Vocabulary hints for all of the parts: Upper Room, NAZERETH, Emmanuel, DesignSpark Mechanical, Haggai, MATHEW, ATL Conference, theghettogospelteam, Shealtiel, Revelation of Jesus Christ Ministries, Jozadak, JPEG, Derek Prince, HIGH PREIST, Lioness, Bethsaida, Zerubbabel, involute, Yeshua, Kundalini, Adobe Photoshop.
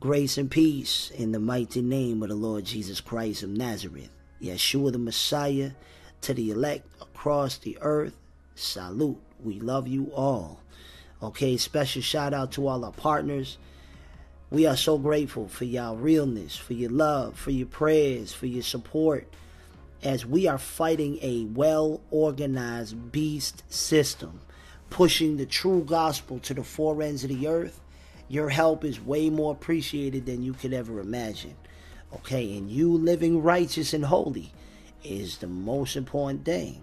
Grace and peace in the mighty name of the Lord Jesus Christ of Nazareth, Yeshua the Messiah, to the elect across the earth. Salute. We love you all. Okay, special shout out to all our partners. We are so grateful for y'all realness, for your love, for your prayers, for your support, as we are fighting a well-organized beast system, pushing the true gospel to the four ends of the earth. Your help is way more appreciated than you could ever imagine. Okay, and you living righteous and holy is the most important thing.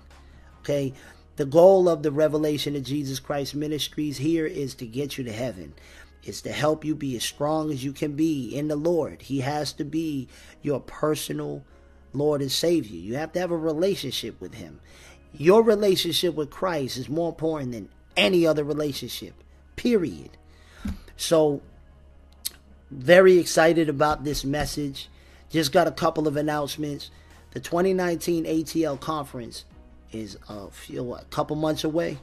Okay, the goal of the Revelation of Jesus Christ Ministries here is to get you to heaven. It's to help you be as strong as you can be in the Lord. He has to be your personal Lord and Savior. You have to have a relationship with Him. Your relationship with Christ is more important than any other relationship, period. So, very excited about this message. Just got a couple of announcements. The 2019 ATL Conference is a couple months away.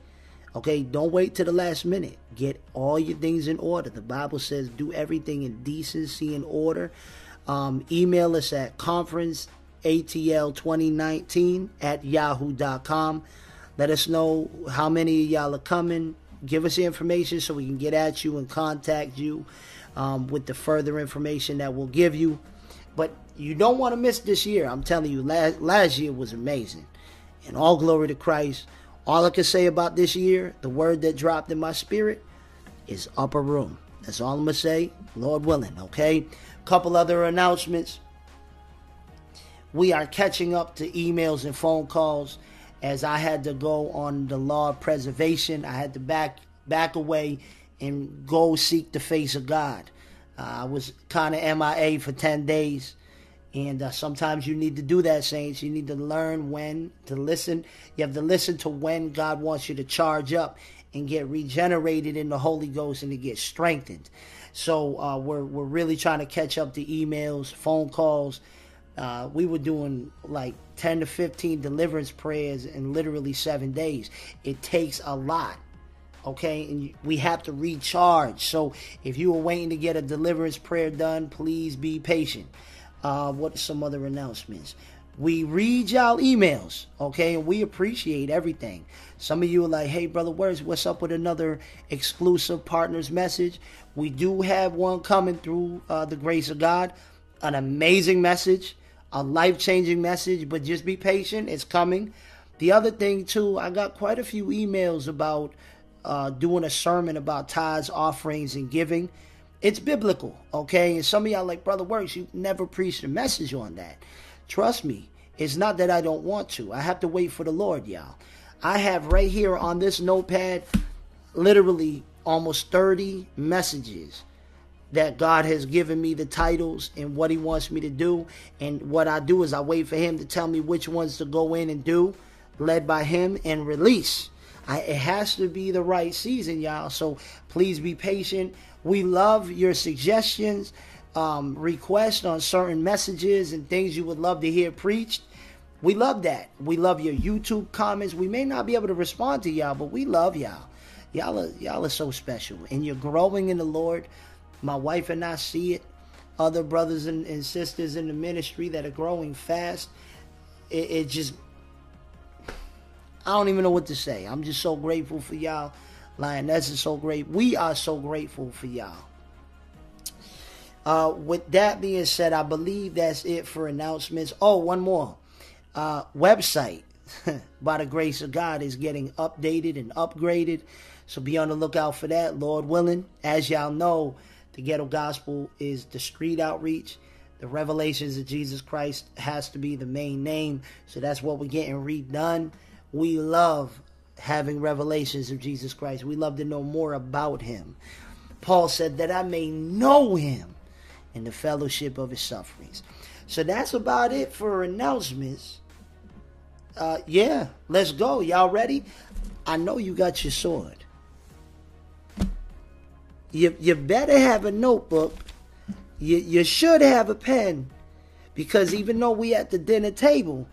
Okay, don't wait till the last minute. Get all your things in order. The Bible says do everything in decency and order. Email us at conferenceatl2019@yahoo.com. Let us know how many of y'all are coming. Give us the information so we can get at you and contact you with the further information that we'll give you. But you don't want to miss this year. I'm telling you, last year was amazing. And all glory to Christ. All I can say about this year, the word that dropped in my spirit, is Upper Room. That's all I'm going to say, Lord willing, okay? Couple other announcements. We are catching up to emails and phone calls. As I had to go on the law of preservation, I had to back away and go seek the face of God. I was kind of MIA for 10 days. And sometimes you need to do that, saints. You need to learn when to listen. You have to listen to when God wants you to charge up and get regenerated in the Holy Ghost and to get strengthened. So we're really trying to catch up to emails, phone calls. We were doing like 10 to 15 deliverance prayers in literally 7 days. It takes a lot, okay? And we have to recharge. So if you were waiting to get a deliverance prayer done, please be patient. What are some other announcements? We read y'all emails, okay? And we appreciate everything. Some of you are like, hey, brother, what's up with another exclusive partners message? We do have one coming through the grace of God. An amazing message, a life-changing message, but just be patient. It's coming. The other thing, too, I got quite a few emails about doing a sermon about tithes, offerings, and giving. It's biblical, okay? And some of y'all like, Brother Works, you never preached a message on that. Trust me, it's not that I don't want to. I have to wait for the Lord, y'all. I have right here on this notepad literally almost 30 messages that God has given me the titles and what He wants me to do. And what I do is I wait for Him to tell me which ones to go in and do, led by Him, and release. It has to be the right season, y'all. So please be patient. We love your suggestions, requests on certain messages and things you would love to hear preached. We love that. We love your YouTube comments. We may not be able to respond to y'all, but we love y'all. Y'all are so special. And you're growing in the Lord. My wife and I see it. Other brothers and sisters in the ministry that are growing fast. It just, I don't even know what to say. I'm just so grateful for y'all. Lioness is so great. We are so grateful for y'all. With that being said, I believe that's it for announcements. Oh, one more. Website, by the grace of God, is getting updated and upgraded. So be on the lookout for that, Lord willing. As y'all know, the Ghetto Gospel is the street outreach. The Revelations of Jesus Christ has to be the main name. So that's what we're getting redone. We love having revelations of Jesus Christ. We love to know more about Him. Paul said that I may know Him in the fellowship of His sufferings. So that's about it for announcements. Yeah, let's go. Y'all ready? I know you got your sword. You better have a notebook. You should have a pen. Because even though we at the dinner table,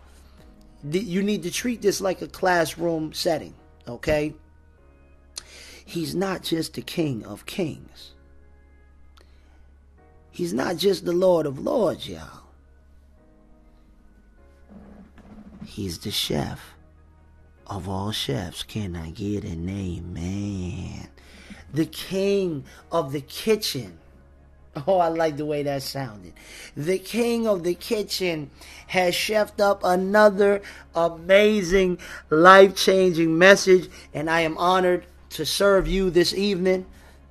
you need to treat this like a classroom setting, okay? He's not just the King of Kings. He's not just the Lord of Lords, y'all. He's the chef of all chefs. Can I get an amen? The king of the kitchen. Oh, I like the way that sounded. The king of the kitchen has chefed up another amazing, life-changing message, and I am honored to serve you this evening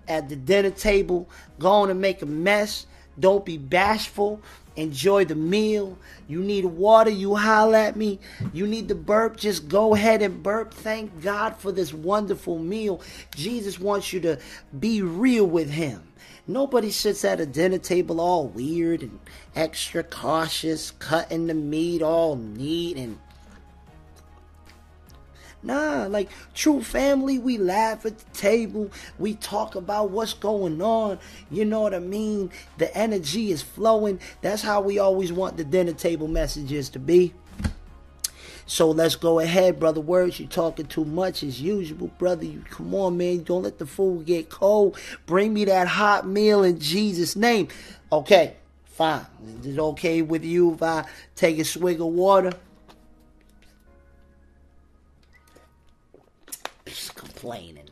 at the dinner table. Go on and make a mess. Don't be bashful. Enjoy the meal. You need water, you holler at me. You need to burp, just go ahead and burp. Thank God for this wonderful meal. Jesus wants you to be real with him. Nobody sits at a dinner table all weird and extra cautious, cutting the meat all neat and nah, like true family, we laugh at the table. We talk about what's going on. You know what I mean? The energy is flowing. That's how we always want the dinner table messages to be. So let's go ahead, Brother Words. You're talking too much as usual, brother. You come on, man. Don't let the food get cold. Bring me that hot meal in Jesus' name. Okay, fine. Is it okay with you if I take a swig of water? Complaining.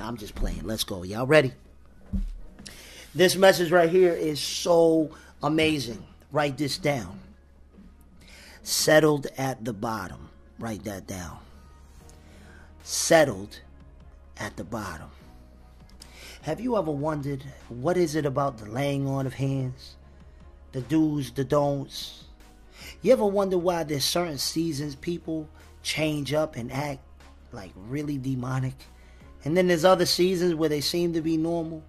I'm just playing. Let's go. Y'all ready? This message right here is so amazing. Write this down. Settled at the bottom. Write that down. Settled at the bottom. Have you ever wondered what is it about the laying on of hands? The do's, the don'ts. You ever wonder why there's certain seasons people change up and act like really demonic, and then there's other seasons where they seem to be normal?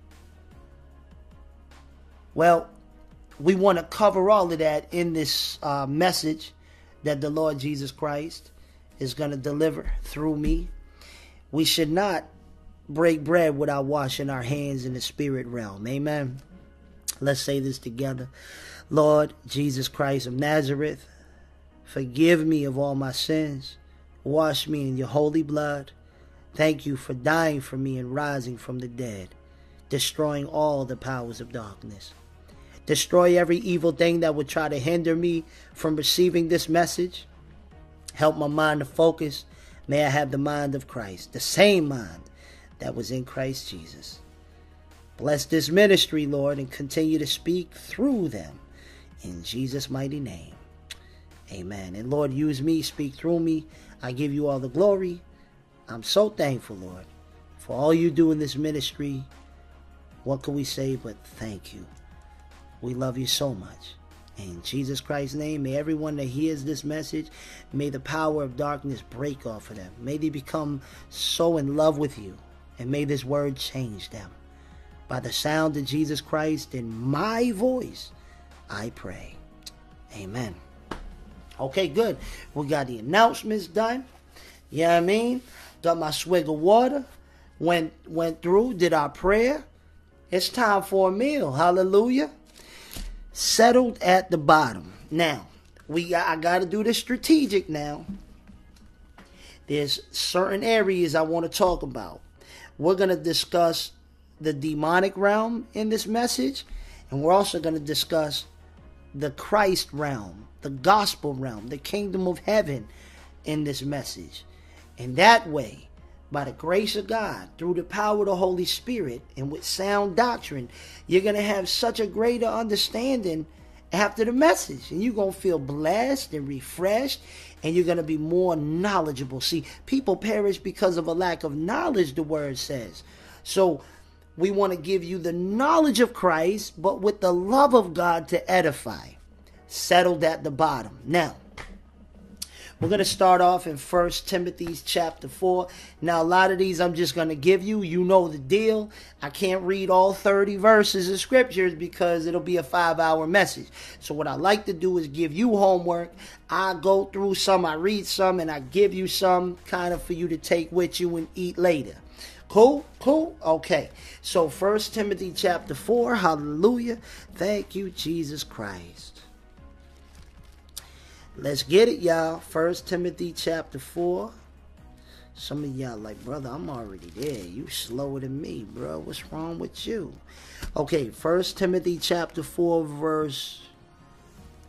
Well, we want to cover all of that in this message that the Lord Jesus Christ is going to deliver through me. We should not break bread without washing our hands in the spirit realm. Amen. Let's say this together. Lord Jesus Christ of Nazareth, forgive me of all my sins. Wash me in your holy blood. Thank you for dying for me and rising from the dead, destroying all the powers of darkness. Destroy every evil thing that would try to hinder me from receiving this message. Help my mind to focus. May I have the mind of Christ, the same mind that was in Christ Jesus. Bless this ministry, Lord, and continue to speak through them. In Jesus' mighty name, amen. And Lord, use me, speak through me. I give you all the glory. I'm so thankful, Lord, for all you do in this ministry. What can we say but thank you? We love you so much. In Jesus Christ's name, may everyone that hears this message, may the power of darkness break off of them. May they become so in love with you, and may this word change them. By the sound of Jesus Christ in my voice, I pray. Amen. Okay, good. We got the announcements done. You know what I mean? Got my swig of water. Went through. Did our prayer. It's time for a meal. Hallelujah. Settled at the bottom. Now, I got to do this strategic now. There's certain areas I want to talk about. We're going to discuss the demonic realm in this message. And we're also going to discuss the Christ realm, the gospel realm, the kingdom of heaven in this message. And that way, by the grace of God, through the power of the Holy Spirit and with sound doctrine, you're going to have such a greater understanding after the message. And you're going to feel blessed and refreshed, and you're going to be more knowledgeable. See, people perish because of a lack of knowledge, the word says. So we want to give you the knowledge of Christ, but with the love of God to edify. Settled at the bottom. Now, we're going to start off in 1 Timothy chapter 4. Now, a lot of these I'm just going to give you. You know the deal. I can't read all 30 verses of scriptures because it'll be a 5-hour message. So what I like to do is give you homework. I go through some, I read some, and I give you some kind of for you to take with you and eat later. Cool? Cool? Okay. So 1 Timothy chapter 4, hallelujah. Thank you, Jesus Christ. Let's get it, y'all. 1 Timothy chapter 4. Some of y'all like, brother, I'm already there. You slower than me, bro. What's wrong with you? Okay, 1 Timothy chapter 4, verse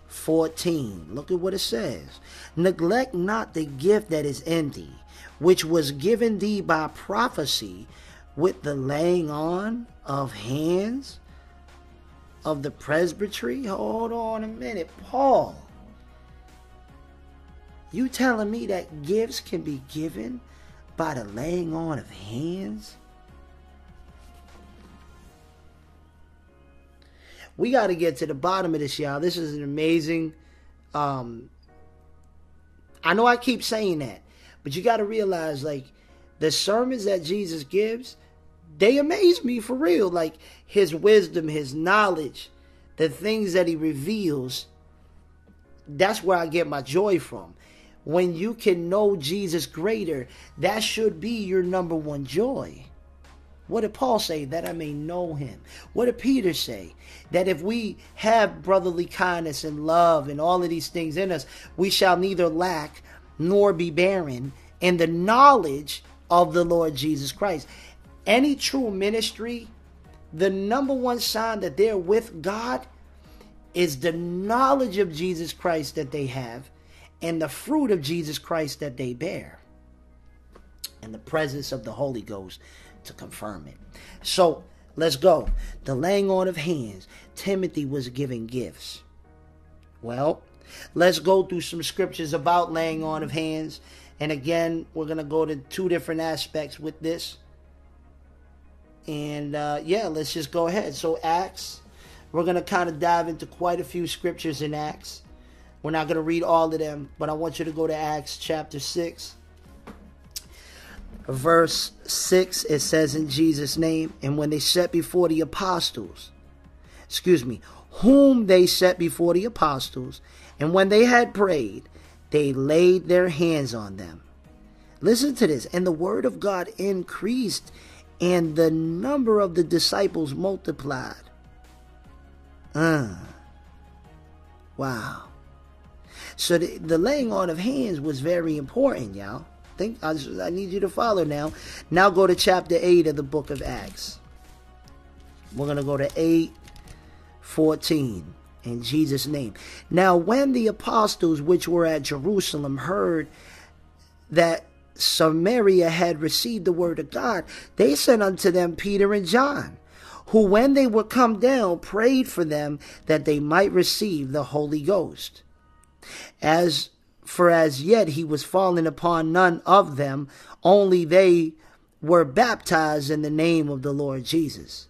14. Look at what it says. Neglect not the gift that is in thee, which was given thee by prophecy with the laying on of hands of the presbytery. Hold on a minute, Paul. You telling me that gifts can be given by the laying on of hands? We got to get to the bottom of this, y'all. This is an amazing... I know I keep saying that, but you got to realize, like, the sermons that Jesus gives, they amaze me for real. Like, his wisdom, his knowledge, the things that he reveals, that's where I get my joy from. When you can know Jesus greater, that should be your number one joy. What did Paul say? That I may know him. What did Peter say? That if we have brotherly kindness and love and all of these things in us, we shall neither lack nor be barren in the knowledge of the Lord Jesus Christ. Any true ministry, the number one sign that they're with God is the knowledge of Jesus Christ that they have and the fruit of Jesus Christ that they bear and the presence of the Holy Ghost to confirm it. So let's go. The laying on of hands. Timothy was given gifts. Well, let's go through some scriptures about laying on of hands. And again, we're going to go to two different aspects with this. And yeah, let's just go ahead. So Acts, we're going to kind of dive into quite a few scriptures in Acts. We're not going to read all of them, but I want you to go to Acts chapter 6. Verse 6, it says, in Jesus' name, and when they set before the apostles, whom they set before the apostles, and when they had prayed, they laid their hands on them. Listen to this. And the word of God increased, and the number of the disciples multiplied. Wow. So the laying on of hands was very important, y'all. I need you to follow now. Now go to chapter 8 of the book of Acts. We're going to go to 8:14. In Jesus' name. Now when the apostles which were at Jerusalem heard that Samaria had received the word of God, they sent unto them Peter and John, who when they were come down, prayed for them that they might receive the Holy Ghost. For as yet he was fallen upon none of them, only they were baptized in the name of the Lord Jesus.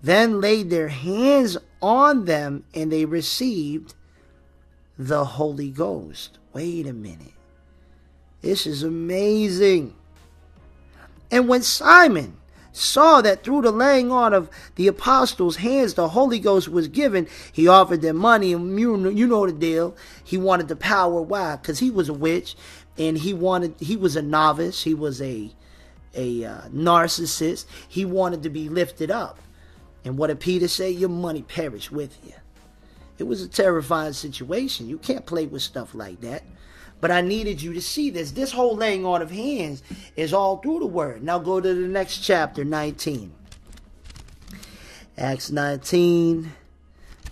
Then laid their hands on them, and they received the Holy Ghost. Wait a minute. This is amazing. And when Simon saw that through the laying on of the apostles' hands the Holy Ghost was given, he offered them money, and you know the deal. He wanted the power. Why? Because he was a witch, and he was a novice. He was a narcissist. He wanted to be lifted up. And what did Peter say? Your money perish with you. It was a terrifying situation. You can't play with stuff like that. But I needed you to see this. This whole laying on of hands is all through the word. Now go to the next chapter, 19. Acts 19.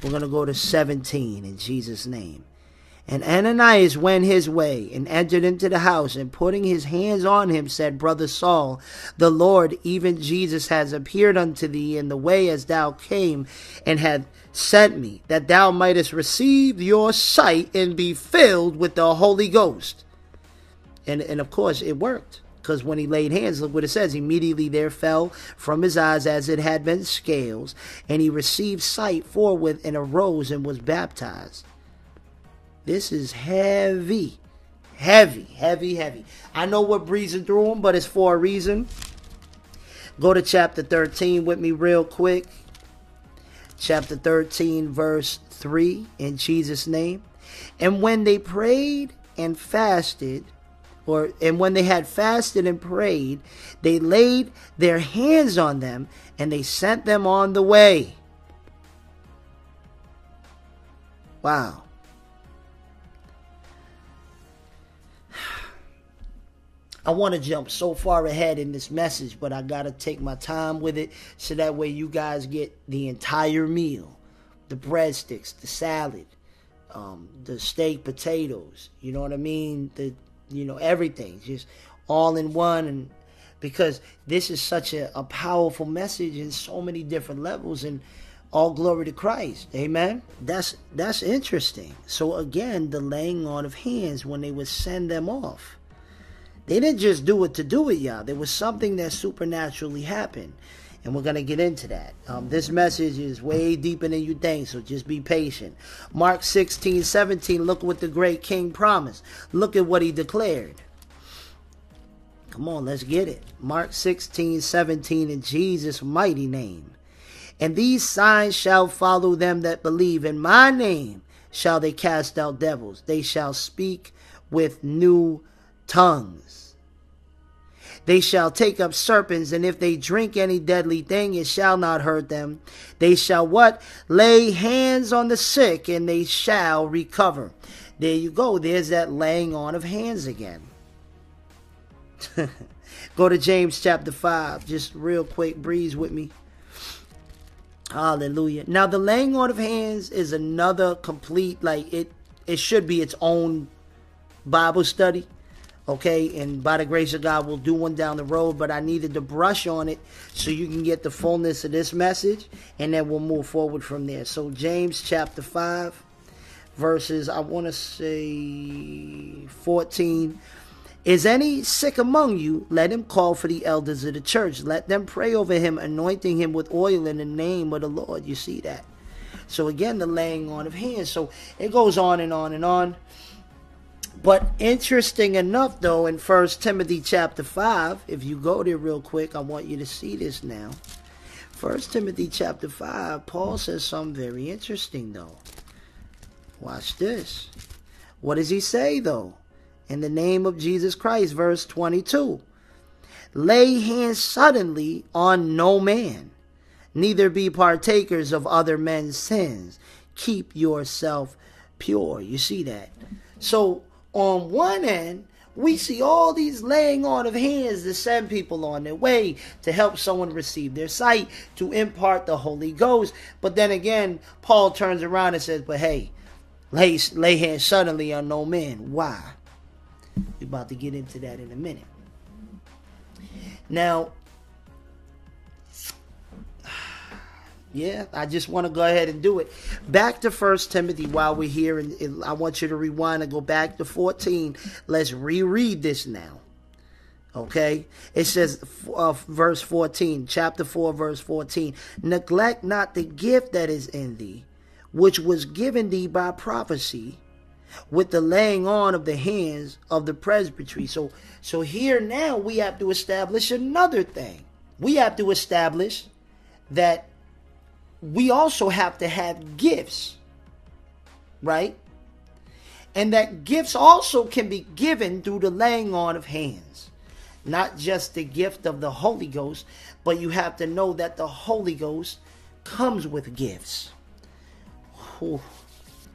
We're going to go to 17 in Jesus' name. And Ananias went his way and entered into the house, and putting his hands on him said, Brother Saul, the Lord, even Jesus, has appeared unto thee in the way as thou came, and hath sent me, that thou mightest receive your sight and be filled with the Holy Ghost. And of course it worked, because when he laid hands, look what it says, immediately there fell from his eyes as it had been scales, and he received sight forthwith and arose and was baptized. This is heavy, heavy, heavy, heavy. I know we're breezing through them, but it's for a reason. Go to chapter 13 with me real quick. Chapter 13, verse 3, in Jesus' name. And when they prayed and fasted, and when they had fasted and prayed, they laid their hands on them, and they sent them on the way. Wow. I want to jump so far ahead in this message, but I got to take my time with it so that way you guys get the entire meal, the breadsticks, the salad, the steak, potatoes, you know what I mean? The, you know, everything just all in one. And because this is such a powerful message in so many different levels, and all glory to Christ. Amen. That's interesting. So again, the laying on of hands when they would send them off. They didn't just do it to do it, y'all. There was something that supernaturally happened. And we're going to get into that. This message is way deeper than you think, so just be patient. Mark 16:17, look what the great king promised. Look at what he declared. Come on, let's get it. Mark 16:17, in Jesus' mighty name. And these signs shall follow them that believe. In my name shall they cast out devils. They shall speak with new tongues. They shall take up serpents, and if they drink any deadly thing, it shall not hurt them. They shall what? Lay hands on the sick, and they shall recover. There you go. There's that laying on of hands again. Go to James chapter 5. Just real quick, breeze with me. Hallelujah. Now, the laying on of hands is another complete, like, it should be its own Bible study. Okay, and by the grace of God, we'll do one down the road, but I needed to brush on it so you can get the fullness of this message, and then we'll move forward from there. So James chapter 5, verses, I want to say 14. Is any sick among you? Let him call for the elders of the church. Let them pray over him, anointing him with oil in the name of the Lord. You see that? So again, the laying on of hands. So it goes on and on and on. But interesting enough, though, in 1 Timothy chapter 5, if you go there real quick, I want you to see this now. 1 Timothy chapter 5, Paul says something very interesting, though. Watch this. What does he say, though? In the name of Jesus Christ, verse 22. Lay hands suddenly on no man, neither be partakers of other men's sins. Keep yourself pure. You see that? So, on one end, we see all these laying on of hands to send people on their way, to help someone receive their sight, to impart the Holy Ghost. But then again, Paul turns around and says, but hey, lay hands suddenly on no man. Why? We're about to get into that in a minute. Now, yeah, I just want to go ahead and do it. Back to 1 Timothy while we're here, and I want you to rewind and go back to 14. Let's reread this now. Okay? It says, verse 14, chapter 4, verse 14. Neglect not the gift that is in thee, which was given thee by prophecy, with the laying on of the hands of the presbytery. So here now we have to establish another thing. We have to establish that we also have to have gifts, right? And that gifts also can be given through the laying on of hands. Not just the gift of the Holy Ghost, but you have to know that the Holy Ghost comes with gifts. Ooh.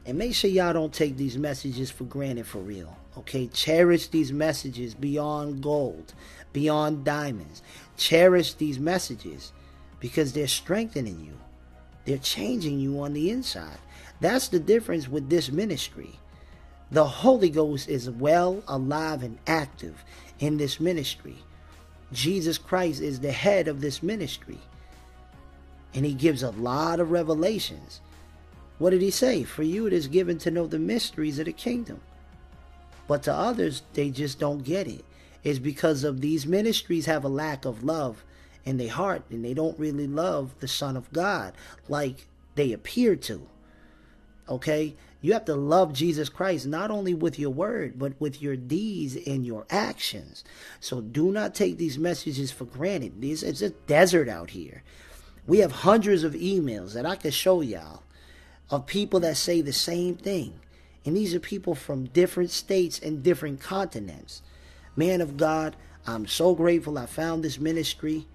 And make sure y'all don't take these messages for granted, for real. Okay, cherish these messages beyond gold, beyond diamonds. Cherish these messages because they're strengthening you. They're changing you on the inside. That's the difference with this ministry. The Holy Ghost is well, alive, and active in this ministry. Jesus Christ is the head of this ministry. And he gives a lot of revelations. What did he say? For you it is given to know the mysteries of the kingdom. But to others, they just don't get it. It's because of these ministries have a lack of love in their heart, and they don't really love the Son of God like they appear to. Okay? You have to love Jesus Christ not only with your word, but with your deeds and your actions. So do not take these messages for granted. It's a desert out here. We have hundreds of emails that I could show y'all of people that say the same thing. And these are people from different states and different continents. Man of God, I'm so grateful I found this ministry.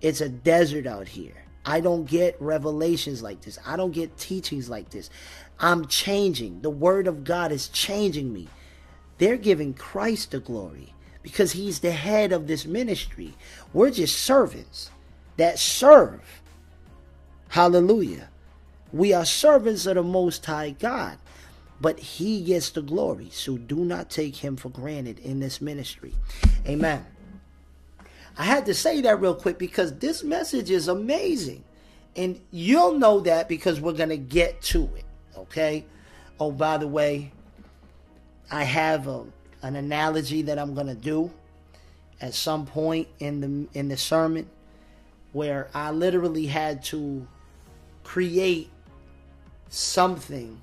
It's a desert out here. I don't get revelations like this. I don't get teachings like this. I'm changing. The word of God is changing me. They're giving Christ the glory because he's the head of this ministry. We're just servants that serve. Hallelujah. We are servants of the Most High God, but he gets the glory. So do not take him for granted in this ministry. Amen. I had to say that real quick because this message is amazing. And you'll know that because we're going to get to it. Okay. Oh, by the way, I have an analogy that I'm going to do at some point in the sermon where I literally had to create something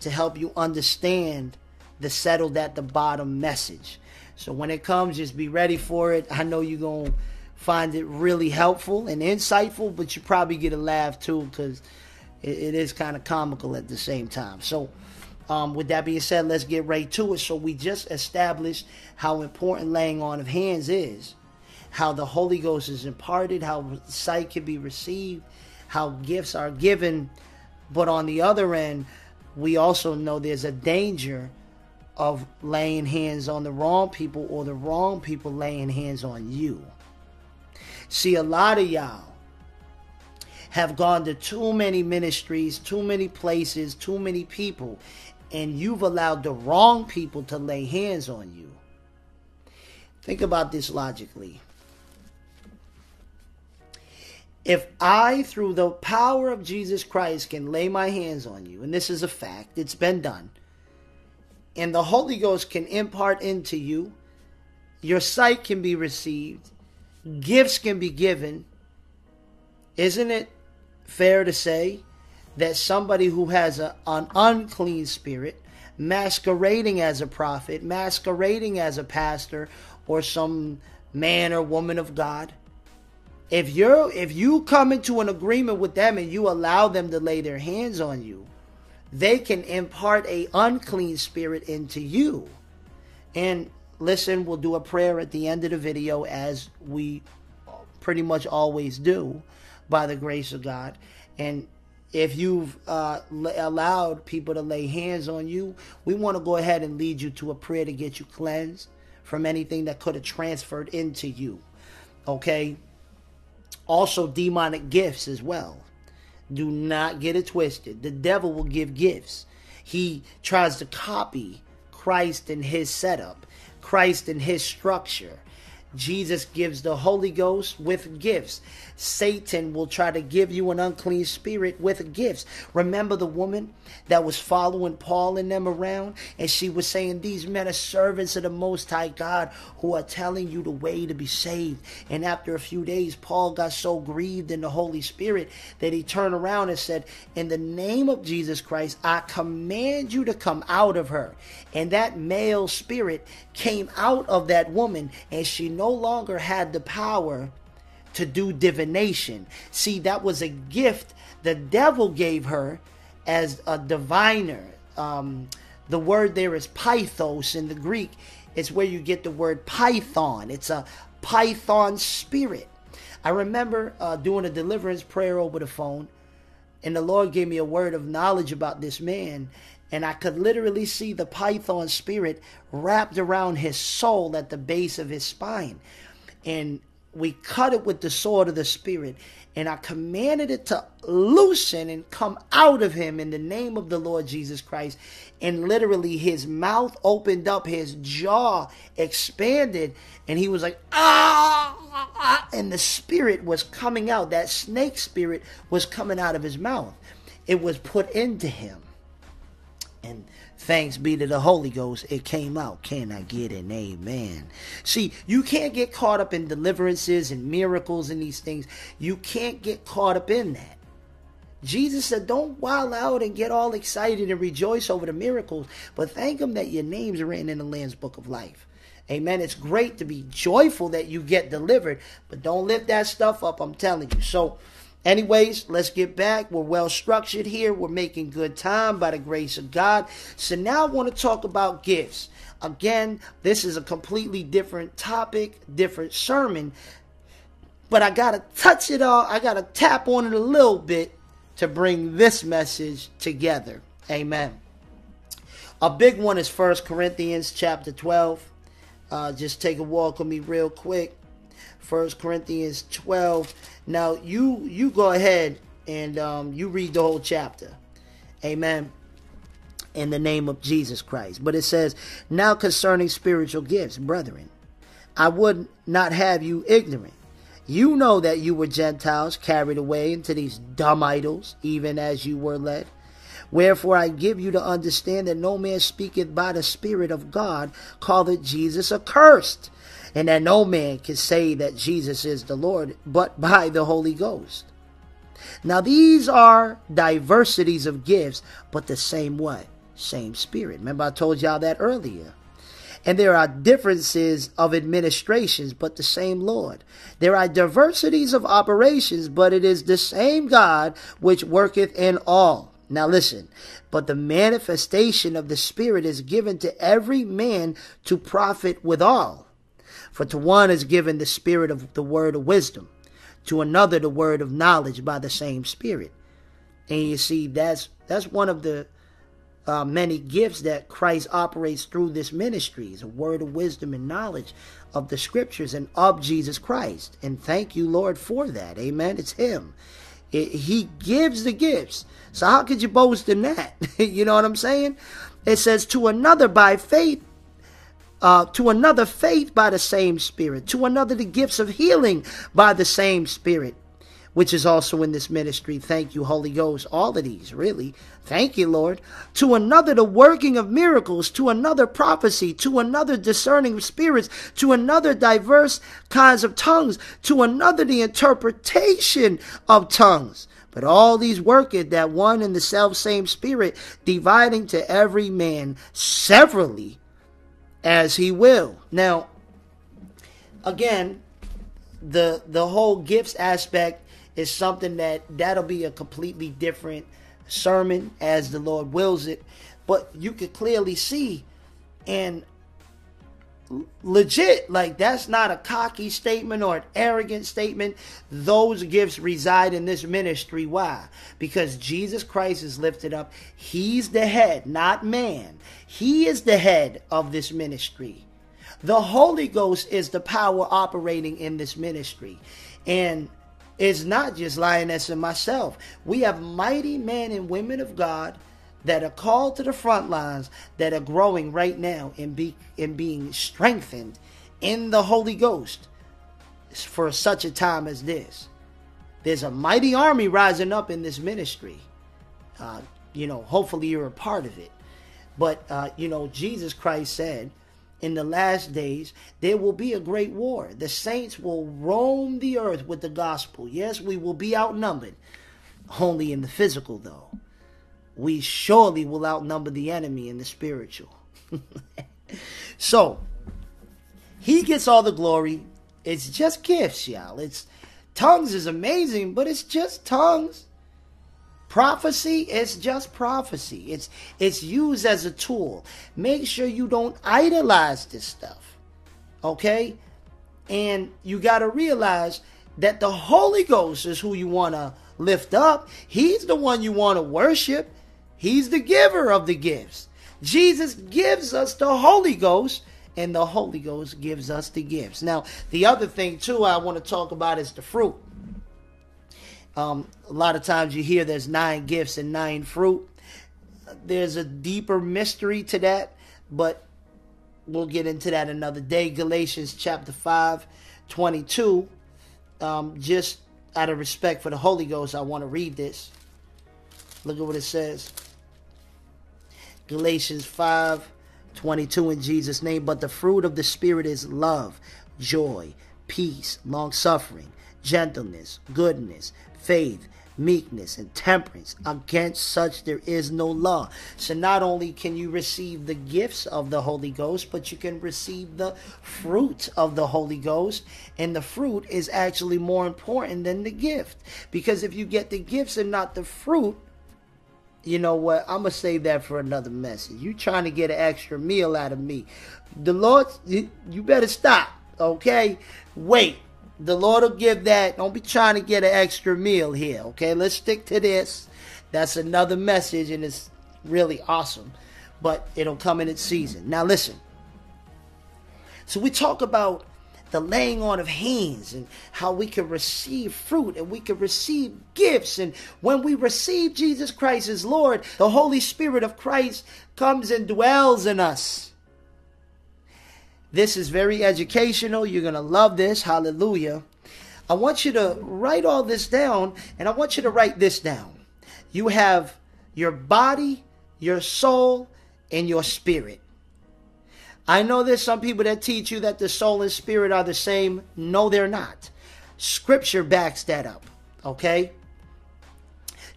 to help you understand the settled at the bottom message. So when it comes, just be ready for it. I know you're going to find it really helpful and insightful, but you probably get a laugh too because it is kind of comical at the same time. So with that being said, let's get right to it. So we just established how important laying on of hands is, how the Holy Ghost is imparted, how sight can be received, how gifts are given. But on the other end, we also know there's a danger of laying hands on the wrong people or the wrong people laying hands on you. See, a lot of y'all have gone to too many ministries, too many places, too many people, and you've allowed the wrong people to lay hands on you. Think about this logically. If I, through the power of Jesus Christ, can lay my hands on you, and this is a fact, it's been done, and the Holy Ghost can impart into you, your sight can be received, gifts can be given, isn't it fair to say that somebody who has an unclean spirit, masquerading as a prophet, masquerading as a pastor, or some man or woman of God, if you come into an agreement with them and you allow them to lay their hands on you, they can impart a unclean spirit into you. And listen, we'll do a prayer at the end of the video as we pretty much always do by the grace of God. And if you've allowed people to lay hands on you, we want to go ahead and lead you to a prayer to get you cleansed from anything that could have transferred into you. Okay? Also, demonic gifts as well. Do not get it twisted. The devil will give gifts. He tries to copy Christ and his setup, Christ and his structure. Jesus gives the Holy Ghost with gifts. Satan will try to give you an unclean spirit with gifts. Remember the woman that was following Paul and them around? And she was saying, these men are servants of the Most High God who are telling you the way to be saved. And after a few days, Paul got so grieved in the Holy Spirit that he turned around and said, in the name of Jesus Christ, I command you to come out of her. And that male spirit came out of that woman, and she no longer had the power to do divination. See, that was a gift the devil gave her as a diviner. The word there is pythos in the Greek. It's where you get the word python. It's a python spirit. I remember doing a deliverance prayer over the phone, and the Lord gave me a word of knowledge about this man, and I could literally see the python spirit wrapped around his soul at the base of his spine. And we cut it with the sword of the Spirit, and I commanded it to loosen and come out of him in the name of the Lord Jesus Christ. And literally his mouth opened up, his jaw expanded, and he was like, ah, and the spirit was coming out. That snake spirit was coming out of his mouth. It was put into him. And thanks be to the Holy Ghost, it came out. Can I get an amen? See, you can't get caught up in deliverances and miracles and these things. You can't get caught up in that. Jesus said, don't wild out and get all excited and rejoice over the miracles, but thank him that your name's written in the Lamb's Book of Life. Amen. It's great to be joyful that you get delivered, but don't lift that stuff up, I'm telling you. So, anyways, let's get back. We're well structured here. We're making good time by the grace of God. So now I want to talk about gifts. Again, this is a completely different topic, different sermon, but I got to touch it all. I got to tap on it a little bit to bring this message together. Amen. A big one is 1 Corinthians chapter 12, Just take a walk with me real quick. 1 Corinthians 12. Now, you go ahead and you read the whole chapter. Amen. In the name of Jesus Christ. But it says, now concerning spiritual gifts, brethren, I would not have you ignorant. You know that you were Gentiles, carried away into these dumb idols, even as you were led. Wherefore I give you to understand that no man speaketh by the Spirit of God, calleth Jesus accursed, and that no man can say that Jesus is the Lord, but by the Holy Ghost. Now these are diversities of gifts, but the same what? Same Spirit. Remember I told y'all that earlier. And there are differences of administrations, but the same Lord. There are diversities of operations, but it is the same God which worketh in all. Now listen, but the manifestation of the Spirit is given to every man to profit withal. For to one is given the spirit of the word of wisdom, to another the word of knowledge by the same Spirit. And you see, that's one of the many gifts that Christ operates through this ministry is a word of wisdom and knowledge of the scriptures and of Jesus Christ. And thank you, Lord, for that. Amen. It's him. He gives the gifts. So how could you boast in that? You know what I'm saying? It says to another by faith, to another faith by the same Spirit, to another the gifts of healing by the same Spirit, which is also in this ministry. Thank you, Holy Ghost. All of these, really. Thank you, Lord. To another, the working of miracles. To another, prophecy. To another, discerning of spirits. To another, diverse kinds of tongues. To another, the interpretation of tongues. But all these worketh that one and the selfsame Spirit, dividing to every man severally as he will. Now, again, the whole gifts aspect is something that'll be a completely different sermon as the Lord wills it. But you could clearly see, and legit, like that's not a cocky statement or an arrogant statement. Those gifts reside in this ministry. Why? Because Jesus Christ is lifted up. He's the head, not man. He is the head of this ministry. The Holy Ghost is the power operating in this ministry. And it's not just Lioness and myself. We have mighty men and women of God that are called to the front lines that are growing right now and being strengthened in the Holy Ghost for such a time as this. There's a mighty army rising up in this ministry. You know, hopefully you're a part of it. But, you know, Jesus Christ said, in the last days, there will be a great war. The saints will roam the earth with the gospel. Yes, we will be outnumbered. Only in the physical, though. We surely will outnumber the enemy in the spiritual. So, he gets all the glory. It's just gifts, y'all. It's tongues is amazing, but it's just tongues. Prophecy is just prophecy. It's used as a tool. Make sure you don't idolize this stuff. Okay? And you got to realize that the Holy Ghost is who you want to lift up. He's the one you want to worship. He's the giver of the gifts. Jesus gives us the Holy Ghost, and the Holy Ghost gives us the gifts. Now, the other thing, too, I want to talk about is the fruit. A lot of times you hear there's 9 gifts and 9 fruit. There's a deeper mystery to that, but we'll get into that another day. Galatians chapter 5:22. Just out of respect for the Holy Ghost, I want to read this. Look at what it says. Galatians 5:22 in Jesus' name. But the fruit of the Spirit is love, joy, peace, long-suffering, gentleness, goodness, faith, meekness, and temperance. Against such there is no law. So not only can you receive the gifts of the Holy Ghost, but you can receive the fruit of the Holy Ghost. And the fruit is actually more important than the gift. Because if you get the gifts and not the fruit, you know what? I'm going to save that for another message. You trying to get an extra meal out of me. The Lord, you better stop, okay? Wait. The Lord will give that. Don't be trying to get an extra meal here, okay? Let's stick to this. That's another message, and it's really awesome. But it'll come in its season. Now, listen. So we talk about the laying on of hands and how we can receive fruit and we can receive gifts. And when we receive Jesus Christ as Lord, the Holy Spirit of Christ comes and dwells in us. This is very educational. You're going to love this. Hallelujah. I want you to write all this down, and I want you to write this down. You have your body, your soul, and your spirit. I know there's some people that teach you that the soul and spirit are the same. No, they're not. Scripture backs that up, okay?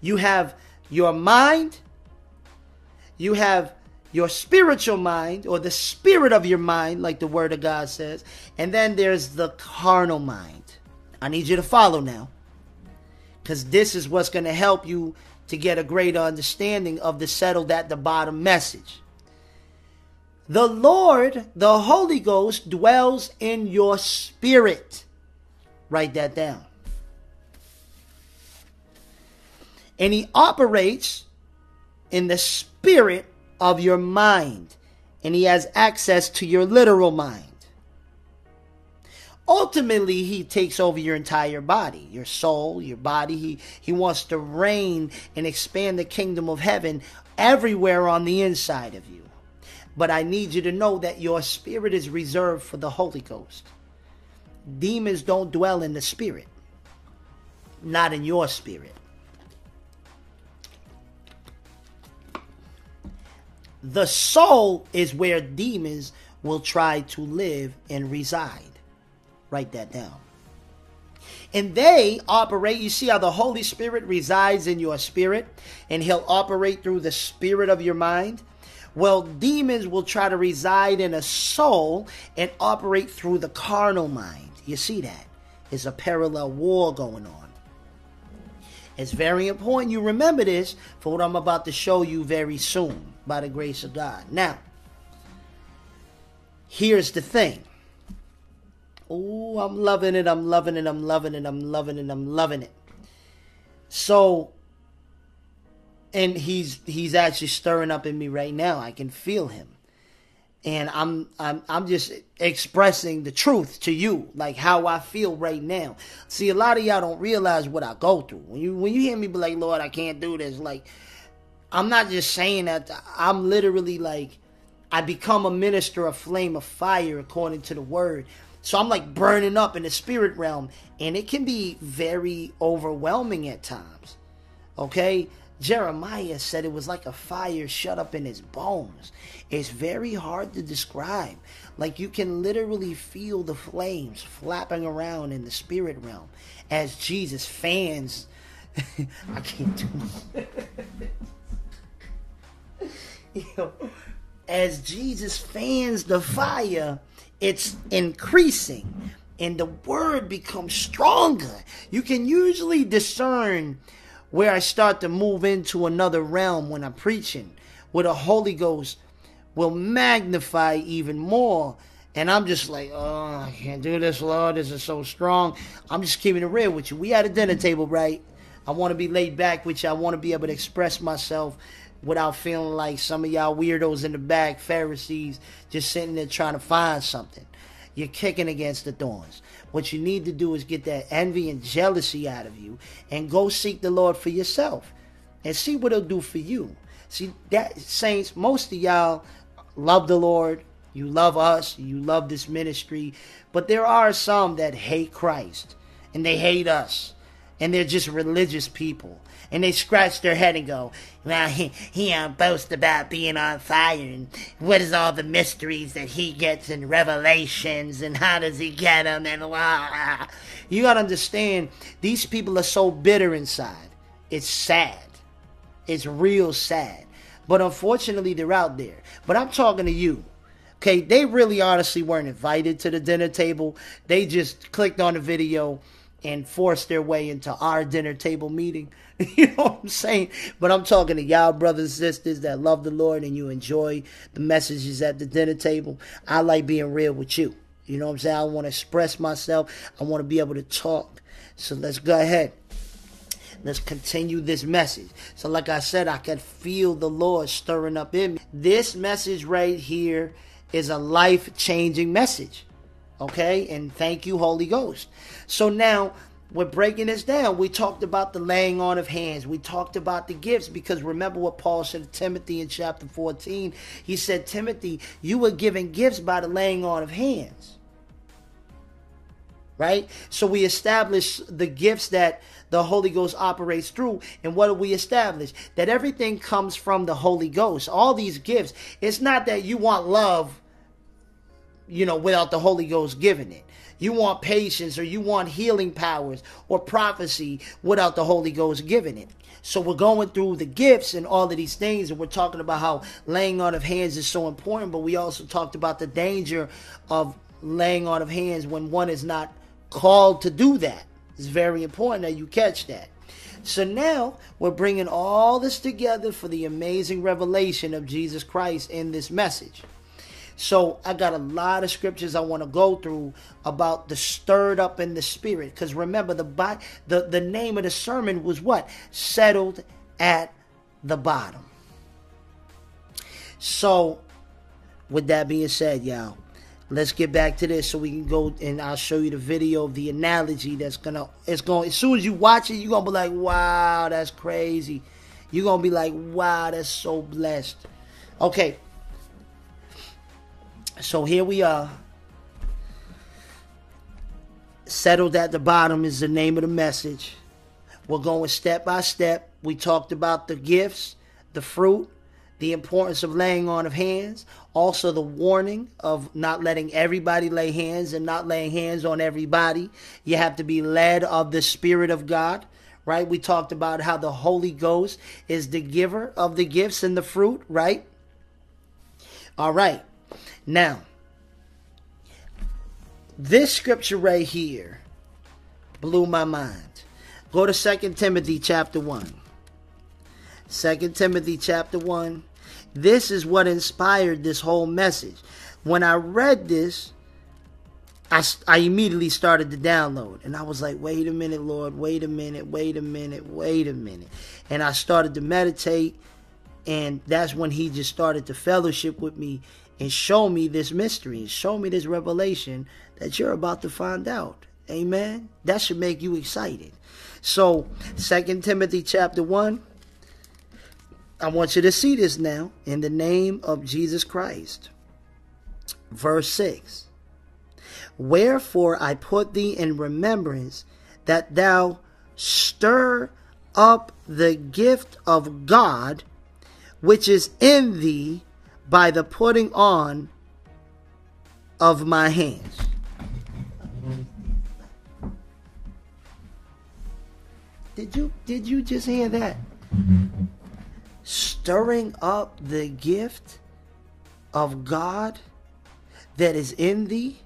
You have your mind. You have your spiritual mind, or the spirit of your mind, like the Word of God says. And then there's the carnal mind. I need you to follow now, because this is what's going to help you to get a greater understanding of the settled at the bottom message. The Lord, the Holy Ghost, dwells in your spirit. Write that down. And He operates in the spirit of your mind. And He has access to your literal mind. Ultimately, He takes over your entire body, your soul, your body. He wants to reign and expand the kingdom of heaven everywhere on the inside of you. But I need you to know that your spirit is reserved for the Holy Ghost. Demons don't dwell in the spirit. Not in your spirit. The soul is where demons will try to live and reside. Write that down. And they operate. You see how the Holy Spirit resides in your spirit, and He'll operate through the spirit of your mind? Well, demons will try to reside in a soul and operate through the carnal mind. You see that? There's a parallel war going on. It's very important you remember this for what I'm about to show you very soon, by the grace of God. Now, here's the thing. Oh, I'm loving it, I'm loving it, I'm loving it, I'm loving it, I'm loving it. So... and he's actually stirring up in me right now. I can feel Him. And I'm just expressing the truth to you, like how I feel right now. See, a lot of y'all don't realize what I go through. When you hear me be like, Lord, I can't do this, like, I'm not just saying that. I'm literally like, I become a minister of flame of fire according to the Word. So I'm like burning up in the spirit realm. And it can be very overwhelming at times. Okay? Jeremiah said it was like a fire shut up in his bones. It's very hard to describe. Like, you can literally feel the flames flapping around in the spirit realm as Jesus fans. I can't do it. You know, as Jesus fans the fire, it's increasing and the Word becomes stronger. You can usually discern where I start to move into another realm when I'm preaching, where the Holy Ghost will magnify even more. And I'm just like, oh, I can't do this, Lord. This is so strong. I'm just keeping it real with you. We at a dinner table, right? I want to be laid back with you. I want to be able to express myself without feeling like some of y'all weirdos in the back, Pharisees, just sitting there trying to find something. You're kicking against the thorns. What you need to do is get that envy and jealousy out of you and go seek the Lord for yourself and see what He'll do for you. See, that, saints, most of y'all love the Lord. You love us. You love this ministry. But there are some that hate Christ and they hate us. And they're just religious people. And they scratch their head and go, well, he don't boast about being on fire. And what is all the mysteries that he gets in Revelations? And how does he get them? And blah. You got to understand, these people are so bitter inside. It's sad. It's real sad. But unfortunately, they're out there. But I'm talking to you. Okay, they really honestly weren't invited to the dinner table. They just clicked on the video and force their way into our dinner table meeting. You know what I'm saying? But I'm talking to y'all brothers and sisters that love the Lord and you enjoy the messages at the dinner table. I like being real with you. You know what I'm saying? I want to express myself. I want to be able to talk. So let's go ahead. Let's continue this message. So like I said, I can feel the Lord stirring up in me. This message right here is a life-changing message. Okay? And thank you, Holy Ghost. So now, we're breaking this down. We talked about the laying on of hands. We talked about the gifts, because remember what Paul said to Timothy in chapter 14. He said, Timothy, you were given gifts by the laying on of hands. Right? So we establish the gifts that the Holy Ghost operates through. And what do we establish? That everything comes from the Holy Ghost. All these gifts. It's not that you want love, you know, without the Holy Ghost giving it. You want patience, or you want healing powers or prophecy without the Holy Ghost giving it. So we're going through the gifts and all of these things, and we're talking about how laying on of hands is so important, but we also talked about the danger of laying on of hands when one is not called to do that. It's very important that you catch that. So now we're bringing all this together for the amazing revelation of Jesus Christ in this message. So I got a lot of scriptures I want to go through about the stirred up in the spirit. Because remember, the name of the sermon was what? Settled at the bottom. So with that being said, y'all, let's get back to this so we can go, and I'll show you the video of the analogy that's going to, as soon as you watch it, you're going to be like, wow, that's crazy. You're going to be like, wow, that's so blessed. Okay. So here we are. Settled at the bottom is the name of the message. We're going step by step. We talked about the gifts, the fruit, the importance of laying on of hands, also the warning of not letting everybody lay hands and not laying hands on everybody. You have to be led of the Spirit of God. Right? We talked about how the Holy Ghost is the giver of the gifts and the fruit, right? All right. Now, this scripture right here blew my mind. Go to 2 Timothy chapter 1. 2 Timothy chapter 1. This is what inspired this whole message. When I read this, I immediately started to download. And I was like, wait a minute, Lord. Wait a minute. Wait a minute. Wait a minute. And I started to meditate. And that's when he just started to fellowship with me and show me this mystery, show me this revelation that you're about to find out. Amen? That should make you excited. So, 2 Timothy chapter 1, I want you to see this now, in the name of Jesus Christ. Verse 6, wherefore I put thee in remembrance that thou stir up the gift of God, which is in thee, by the putting on of my hands. Did you just hear that? Stirring up the gift of God that is in thee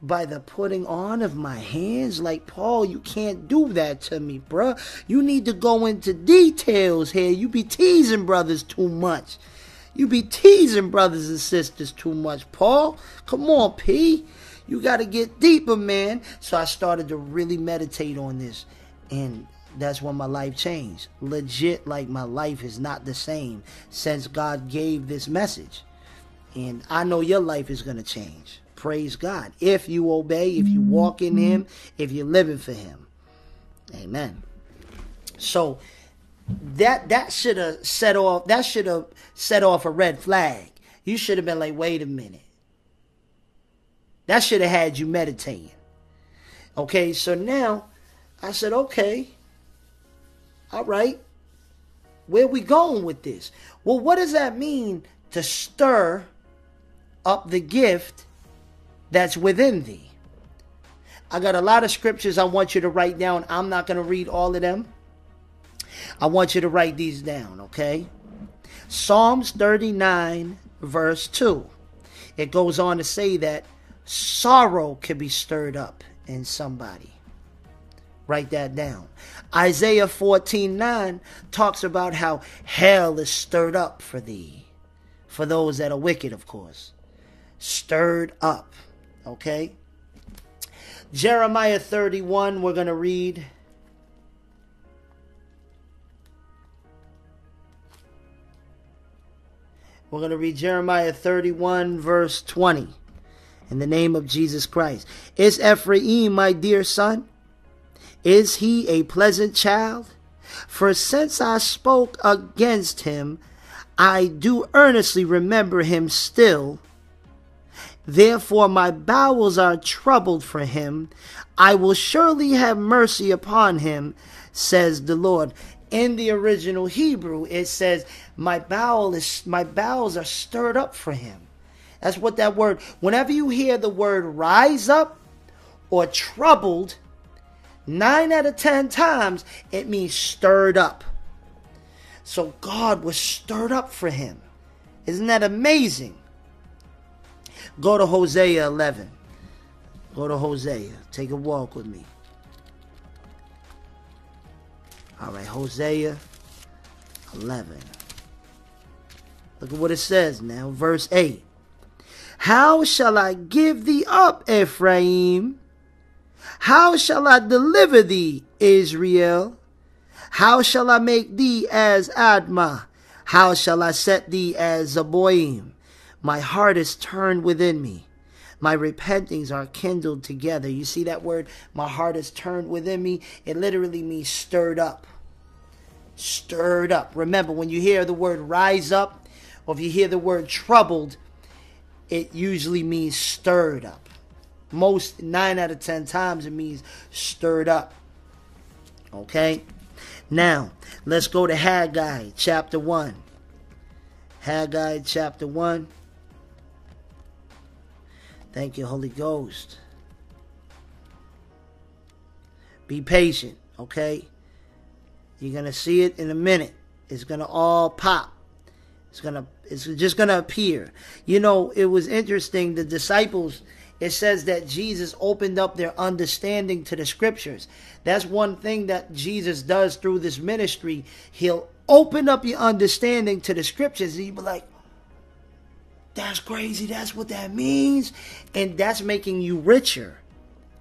by the putting on of my hands. Like, Paul, you can't do that to me, bruh. You need to go into details here. You be teasing brothers too much. You be teasing brothers and sisters too much, Paul. Come on, P. You got to get deeper, man. So I started to really meditate on this. And that's when my life changed. Legit, like, my life is not the same since God gave this message. And I know your life is going to change. Praise God. If you obey, if you walk in Him, if you're living for Him. Amen. So That should have set off a red flag. You should have been like, wait a minute. That should have had you meditating. Okay, so now I said, okay, all right, where are we going with this? Well, what does that mean to stir up the gift that's within thee? I got a lot of scriptures I want you to write down. I'm not going to read all of them. I want you to write these down, okay? Psalms 39, verse 2. It goes on to say that sorrow can be stirred up in somebody. Write that down. Isaiah 14:9 talks about how hell is stirred up for thee. For those that are wicked, of course. Stirred up, okay? Jeremiah 31, we're going to read. We're going to read Jeremiah 31, verse 20. In the name of Jesus Christ. Is Ephraim my dear son? Is he a pleasant child? For since I spoke against him, I do earnestly remember him still. Therefore my bowels are troubled for him. I will surely have mercy upon him, says the Lord. In the original Hebrew, it says, my bowels are stirred up for him. That's what that word, whenever you hear the word rise up or troubled, 9 out of 10 times, it means stirred up. So God was stirred up for him. Isn't that amazing? Go to Hosea 11. Go to Hosea. Take a walk with me. All right, Hosea 11. Look at what it says now, verse 8. How shall I give thee up, Ephraim? How shall I deliver thee, Israel? How shall I make thee as Admah? How shall I set thee as Zeboim? My heart is turned within me. My repentings are kindled together. You see that word, my heart is turned within me? It literally means stirred up. Stirred up. Remember, when you hear the word rise up, or if you hear the word troubled, it usually means stirred up. Most 9 out of 10 times, it means stirred up. Okay? Now, let's go to Haggai chapter 1. Haggai chapter 1. Thank you, Holy Ghost. Be patient, okay? You're going to see it in a minute. It's going to all pop. It's just going to appear. You know, it was interesting. The disciples, it says that Jesus opened up their understanding to the scriptures. That's one thing that Jesus does through this ministry. He'll open up your understanding to the scriptures. And you'll be like, that's crazy. That's what that means. And that's making you richer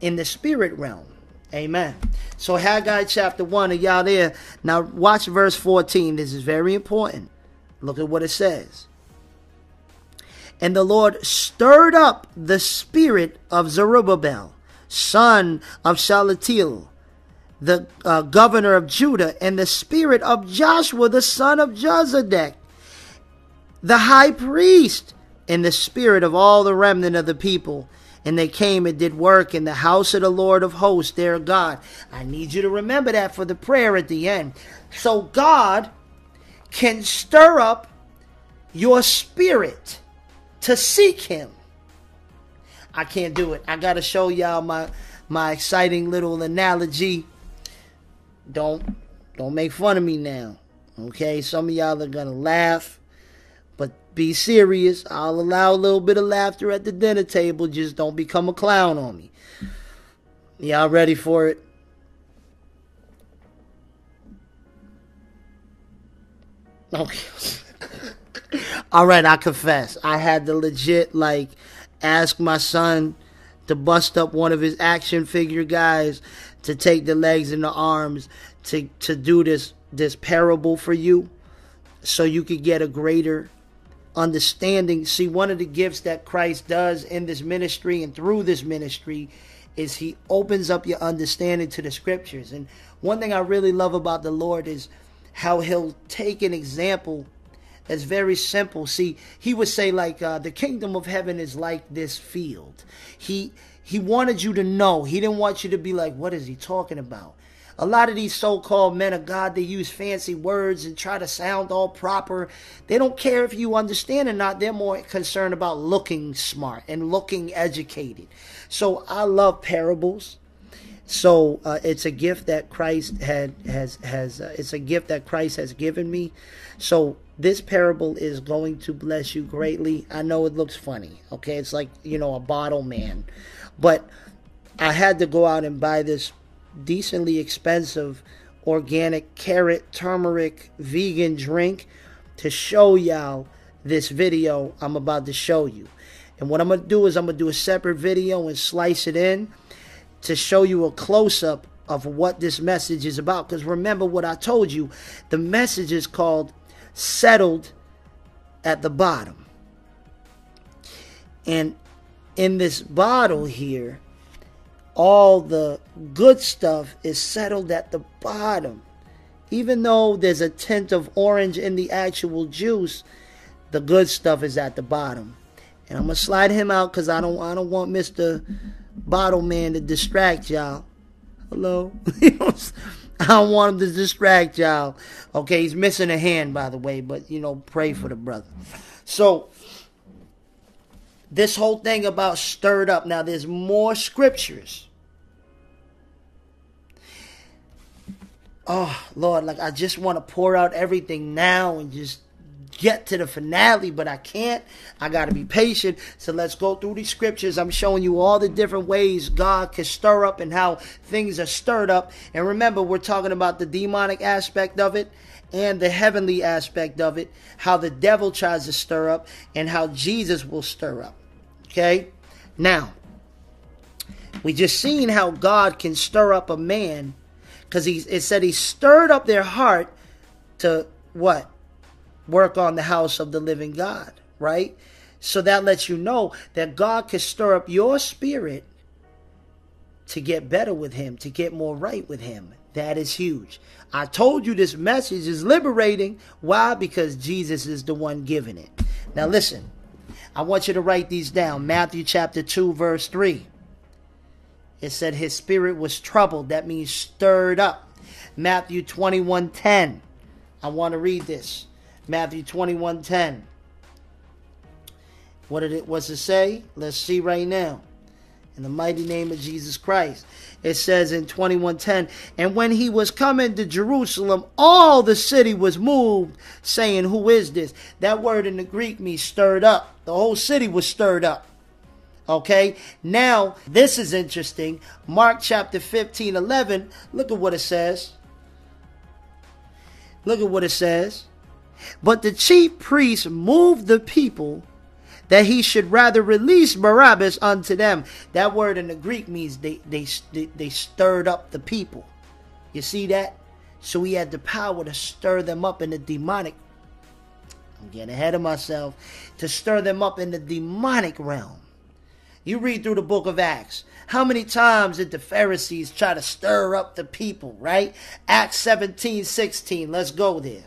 in the spirit realm. Amen. So Haggai chapter 1, are y'all there? Now watch verse 14. This is very important. Look at what it says. And the Lord stirred up the spirit of Zerubbabel, son of Shealtiel, the governor of Judah, and the spirit of Joshua, the son of Jozadak, the high priest, and the spirit of all the remnant of the people. And they came and did work in the house of the Lord of hosts, their God. I need you to remember that for the prayer at the end. So God can stir up your spirit to seek him. I can't do it. I got to show y'all my exciting little analogy. Don't make fun of me now. Okay, some of y'all are going to laugh. But be serious. I'll allow a little bit of laughter at the dinner table. Just don't become a clown on me. Y'all ready for it? Okay. All right, I confess. I had to legit, ask my son to bust up one of his action figure guys to take the legs and the arms to do this parable for you so you could get a greater understanding. See, one of the gifts that Christ does in this ministry and through this ministry is he opens up your understanding to the scriptures. And one thing I really love about the Lord is how he'll take an example that's very simple. See, he would say the kingdom of heaven is like this field. He wanted you to know. He didn't want you to be like, what is he talking about? A lot of these so-called men of God, they use fancy words and try to sound all proper. They don't care if you understand or not. They're more concerned about looking smart and looking educated. So I love parables. So it's a gift that Christ has given me. So this parable is going to bless you greatly. I know it looks funny. Okay, it's like, a bottle man. But I had to go out and buy this decently expensive organic carrot turmeric vegan drink to show y'all this video I'm about to show you. And what I'm going to do is I'm going to do a separate video and slice it in to show you a close-up of what this message is about. Because remember what I told you, the message is called Settled at the bottom. And in this bottle here, all the good stuff is settled at the bottom. Even though there's a tint of orange in the actual juice, the good stuff is at the bottom. And I'm gonna slide him out because I don't want Mr. Bottle Man to distract y'all. Hello. I don't want him to distract y'all. Okay, he's missing a hand, by the way, but you know, pray for the brother. So this whole thing about stirred up. Now, there's more scriptures. Oh, Lord, like I just want to pour out everything now and just get to the finale, but I can't. I got to be patient. So let's go through these scriptures. I'm showing you all the different ways God can stir up and how things are stirred up. And remember, we're talking about the demonic aspect of it and the heavenly aspect of it, how the devil tries to stir up and how Jesus will stir up. Okay, now we just seen how God can stir up a man, because it said he stirred up their heart to what? Work on the house of the living God, right? So that lets you know that God can stir up your spirit to get better with him, to get more right with him. That is huge. I told you this message is liberating. Why? Because Jesus is the one giving it. Now listen, I want you to write these down. Matthew chapter 2, verse 3. It said his spirit was troubled. That means stirred up. Matthew 21:10. I want to read this. Matthew 21:10. What's it say? Let's see right now. In the mighty name of Jesus Christ. It says in 21:10, and when he was coming to Jerusalem, all the city was moved, saying, who is this? That word in the Greek means stirred up. The whole city was stirred up. Okay, now this is interesting. Mark chapter 15:11. Look at what it says. Look at what it says. But the chief priests moved the people that he should rather release Barabbas unto them. That word in the Greek means they stirred up the people. You see that? So he had the power to stir them up in the demonic. I'm getting ahead of myself. To stir them up in the demonic realm. You read through the book of Acts. How many times did the Pharisees try to stir up the people, right? Acts 17:16. Let's go there.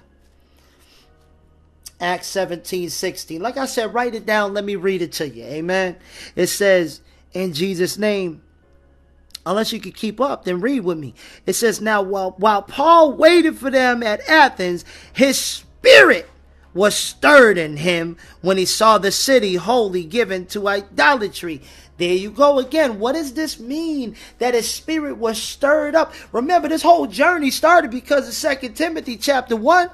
Acts 17:16. Like I said, write it down. Let me read it to you. Amen. It says, in Jesus' name, unless you could keep up, then read with me. It says, now while Paul waited for them at Athens, his spirit was stirred in him when he saw the city wholly given to idolatry. There you go again. What does this mean? That his spirit was stirred up. Remember, this whole journey started because of 2 Timothy chapter 1.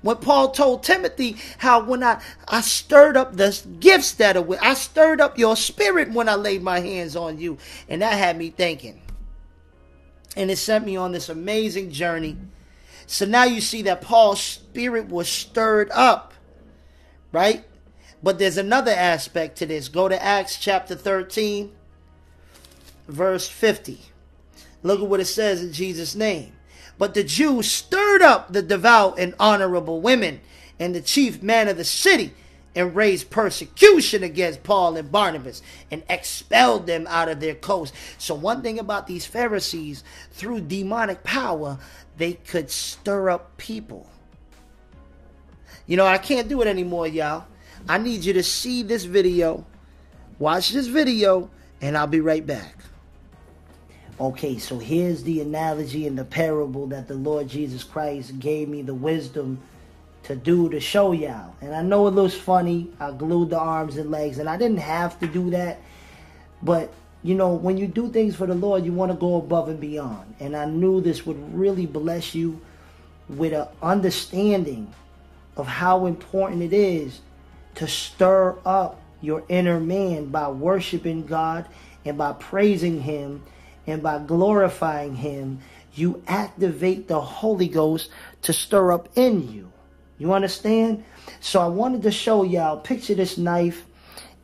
When Paul told Timothy how when I stirred up the gifts that are with, I stirred up your spirit when I laid my hands on you. And that had me thinking. And it sent me on this amazing journey. So now you see that Paul's spirit was stirred up, right? But there's another aspect to this. Go to Acts chapter 13, verse 50. Look at what it says in Jesus' name. But the Jews stirred up the devout and honorable women and the chief man of the city and raised persecution against Paul and Barnabas and expelled them out of their coast. So one thing about these Pharisees, through demonic power, they could stir up people. You know, I can't do it anymore, y'all. I need you to see this video. Watch this video, and I'll be right back. Okay, so here's the analogy and the parable that the Lord Jesus Christ gave me the wisdom to do to show y'all. And I know it looks funny. I glued the arms and legs, and I didn't have to do that. But, you know, when you do things for the Lord, you want to go above and beyond. And I knew this would really bless you with an understanding of how important it is to stir up your inner man by worshiping God and by praising him. And by glorifying him, you activate the Holy Ghost to stir up in you. You understand? So I wanted to show y'all, picture this knife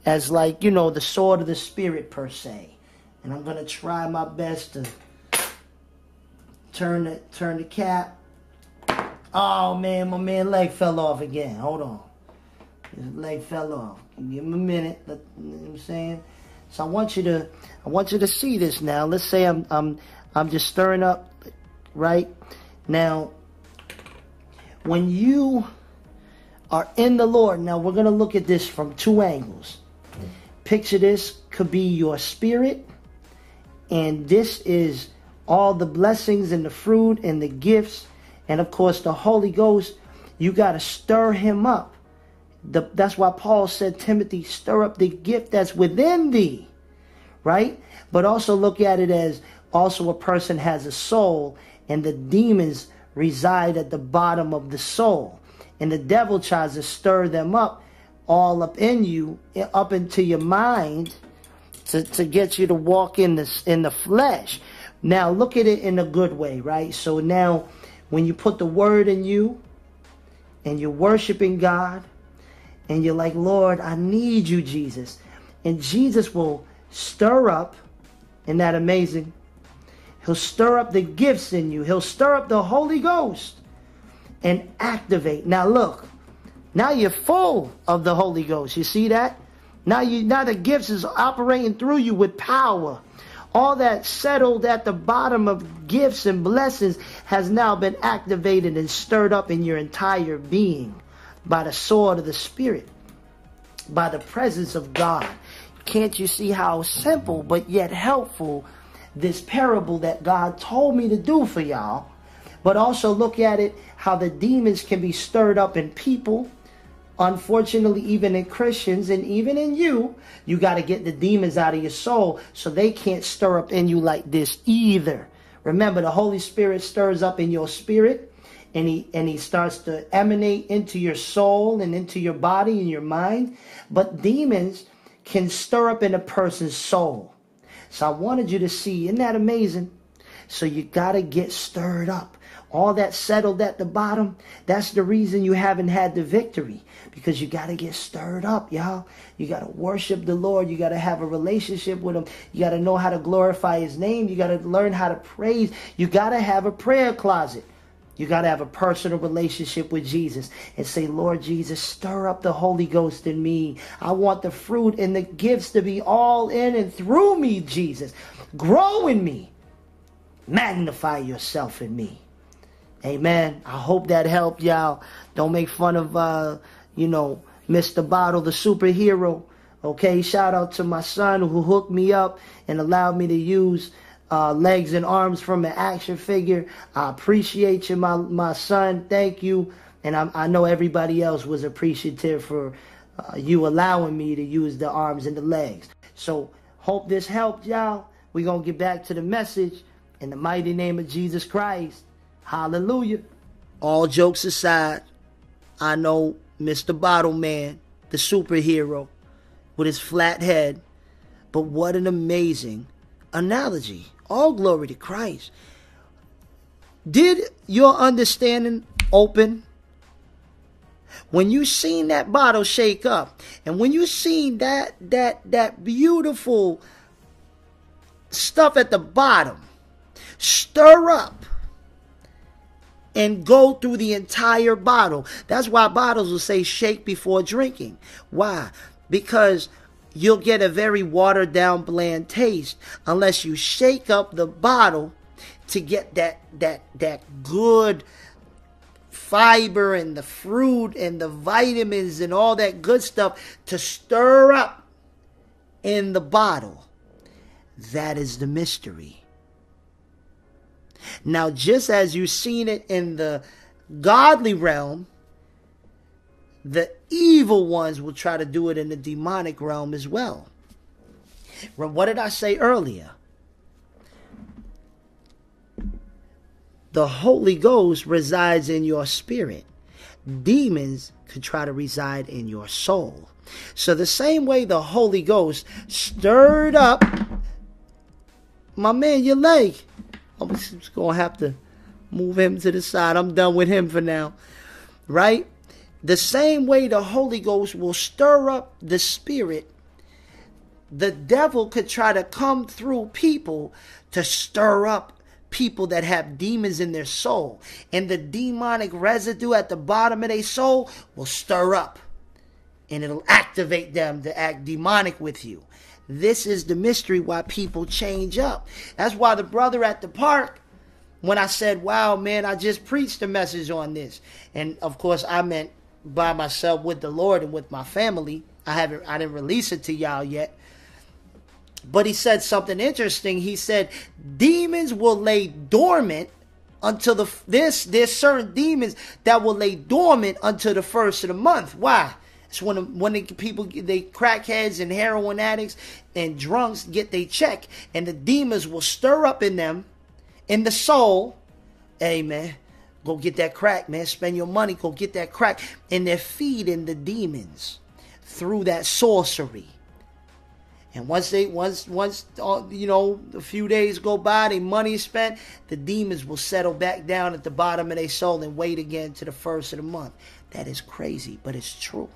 as like, you know, the sword of the spirit per se. And I'm going to try my best to turn the cap. Oh, man, my man leg fell off again. Hold on. His leg fell off. Give him a minute. Let, you know what I'm saying? So I want you to see this now. Let's say I'm just stirring up, right? Now, when you are in the Lord, now we're going to look at this from two angles. Picture this could be your spirit, and this is all the blessings and the fruit and the gifts, and of course the Holy Ghost. You got to stir him up. That's why Paul said, Timothy, stir up the gift that's within thee, right? But also look at it as also a person has a soul, and the demons reside at the bottom of the soul. And the devil tries to stir them up, all up in you, up into your mind, to get you to walk in the flesh. Now, look at it in a good way, right? So now, when you put the word in you, and you're worshiping God, and you're like, Lord, I need you, Jesus. And Jesus will stir up, isn't that amazing? He'll stir up the gifts in you. He'll stir up the Holy Ghost and activate. Now look, now you're full of the Holy Ghost. You see that? Now the gifts is operating through you with power. All that settled at the bottom of gifts and blessings has now been activated and stirred up in your entire being by the sword of the Spirit, by the presence of God. Can't you see how simple but yet helpful this parable that God told me to do for y'all? But also look at it, how the demons can be stirred up in people. Unfortunately, even in Christians and even in you, you got to get the demons out of your soul so they can't stir up in you like this either. Remember, the Holy Spirit stirs up in your spirit, and he starts to emanate into your soul and into your body and your mind. But demons can stir up in a person's soul. So I wanted you to see, isn't that amazing? So you got to get stirred up. All that settled at the bottom, that's the reason you haven't had the victory. Because you got to get stirred up, y'all. You got to worship the Lord. You got to have a relationship with him. You got to know how to glorify his name. You got to learn how to praise. You got to have a prayer closet. You got to have a personal relationship with Jesus and say, Lord Jesus, stir up the Holy Ghost in me. I want the fruit and the gifts to be all in and through me, Jesus. Grow in me. Magnify yourself in me. Amen. I hope that helped y'all. Don't make fun of, you know, Mr. Bottle, the superhero. Okay, shout out to my son who hooked me up and allowed me to use legs and arms from an action figure. I appreciate you, my son. Thank you. And I know everybody else was appreciative for you allowing me to use the arms and the legs. So hope this helped y'all. We're going to get back to the message in the mighty name of Jesus Christ. Hallelujah. All jokes aside, I know Mr. Bottle Man, the superhero, with his flat head, but what an amazing analogy. All glory to Christ. Did your understanding open? When you seen that bottle shake up, and when you seen that beautiful stuff at the bottom stir up and go through the entire bottle. That's why bottles will say shake before drinking. Why? Because you'll get a very watered down, bland taste unless you shake up the bottle to get that good fiber and the fruit and the vitamins and all that good stuff to stir up in the bottle. That is the mystery. Now, just as you've seen it in the godly realm, the evil ones will try to do it in the demonic realm as well. What did I say earlier? The Holy Ghost resides in your spirit. Demons could try to reside in your soul. So the same way the Holy Ghost stirred up, my man, your leg. I'm just going to have to move him to the side. I'm done with him for now, right? The same way the Holy Ghost will stir up the spirit, the devil could try to come through people to stir up people that have demons in their soul. And the demonic residue at the bottom of their soul will stir up and it'll activate them to act demonic with you. This is the mystery why people change up. That's why the brother at the park, when I said, wow, man, I just preached a message on this. And of course, I meant by myself with the Lord and with my family. I didn't release it to y'all yet. But he said something interesting. He said, demons will lay dormant until there's certain demons that will lay dormant until the first of the month. Why? It's when the people, they crackheads and heroin addicts and drunks get their check, and the demons will stir up in them, in the soul. Hey, man, go get that crack, man. Spend your money, go get that crack. And they're feeding the demons through that sorcery. And once you know, a few days go by, their money is spent, the demons will settle back down at the bottom of their soul and wait again to the first of the month. That is crazy, but it's true.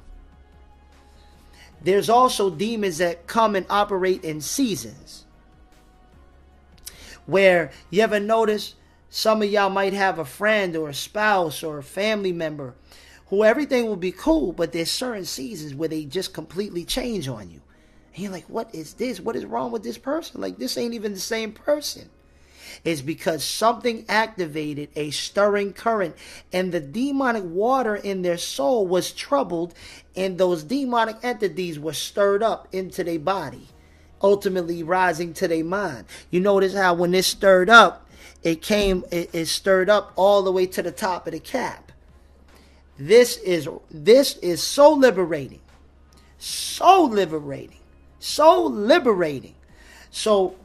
There's also demons that come and operate in seasons. Where you ever notice some of y'all might have a friend or a spouse or a family member who everything will be cool, but there's certain seasons where they just completely change on you. And you're like, what is this? What is wrong with this person? Like, this ain't even the same person. It's because something activated a stirring current, and the demonic water in their soul was troubled, and those demonic entities were stirred up into their body, ultimately rising to their mind. You notice how when this stirred up, it stirred up all the way to the top of the cap. This is so liberating, so liberating, so liberating. So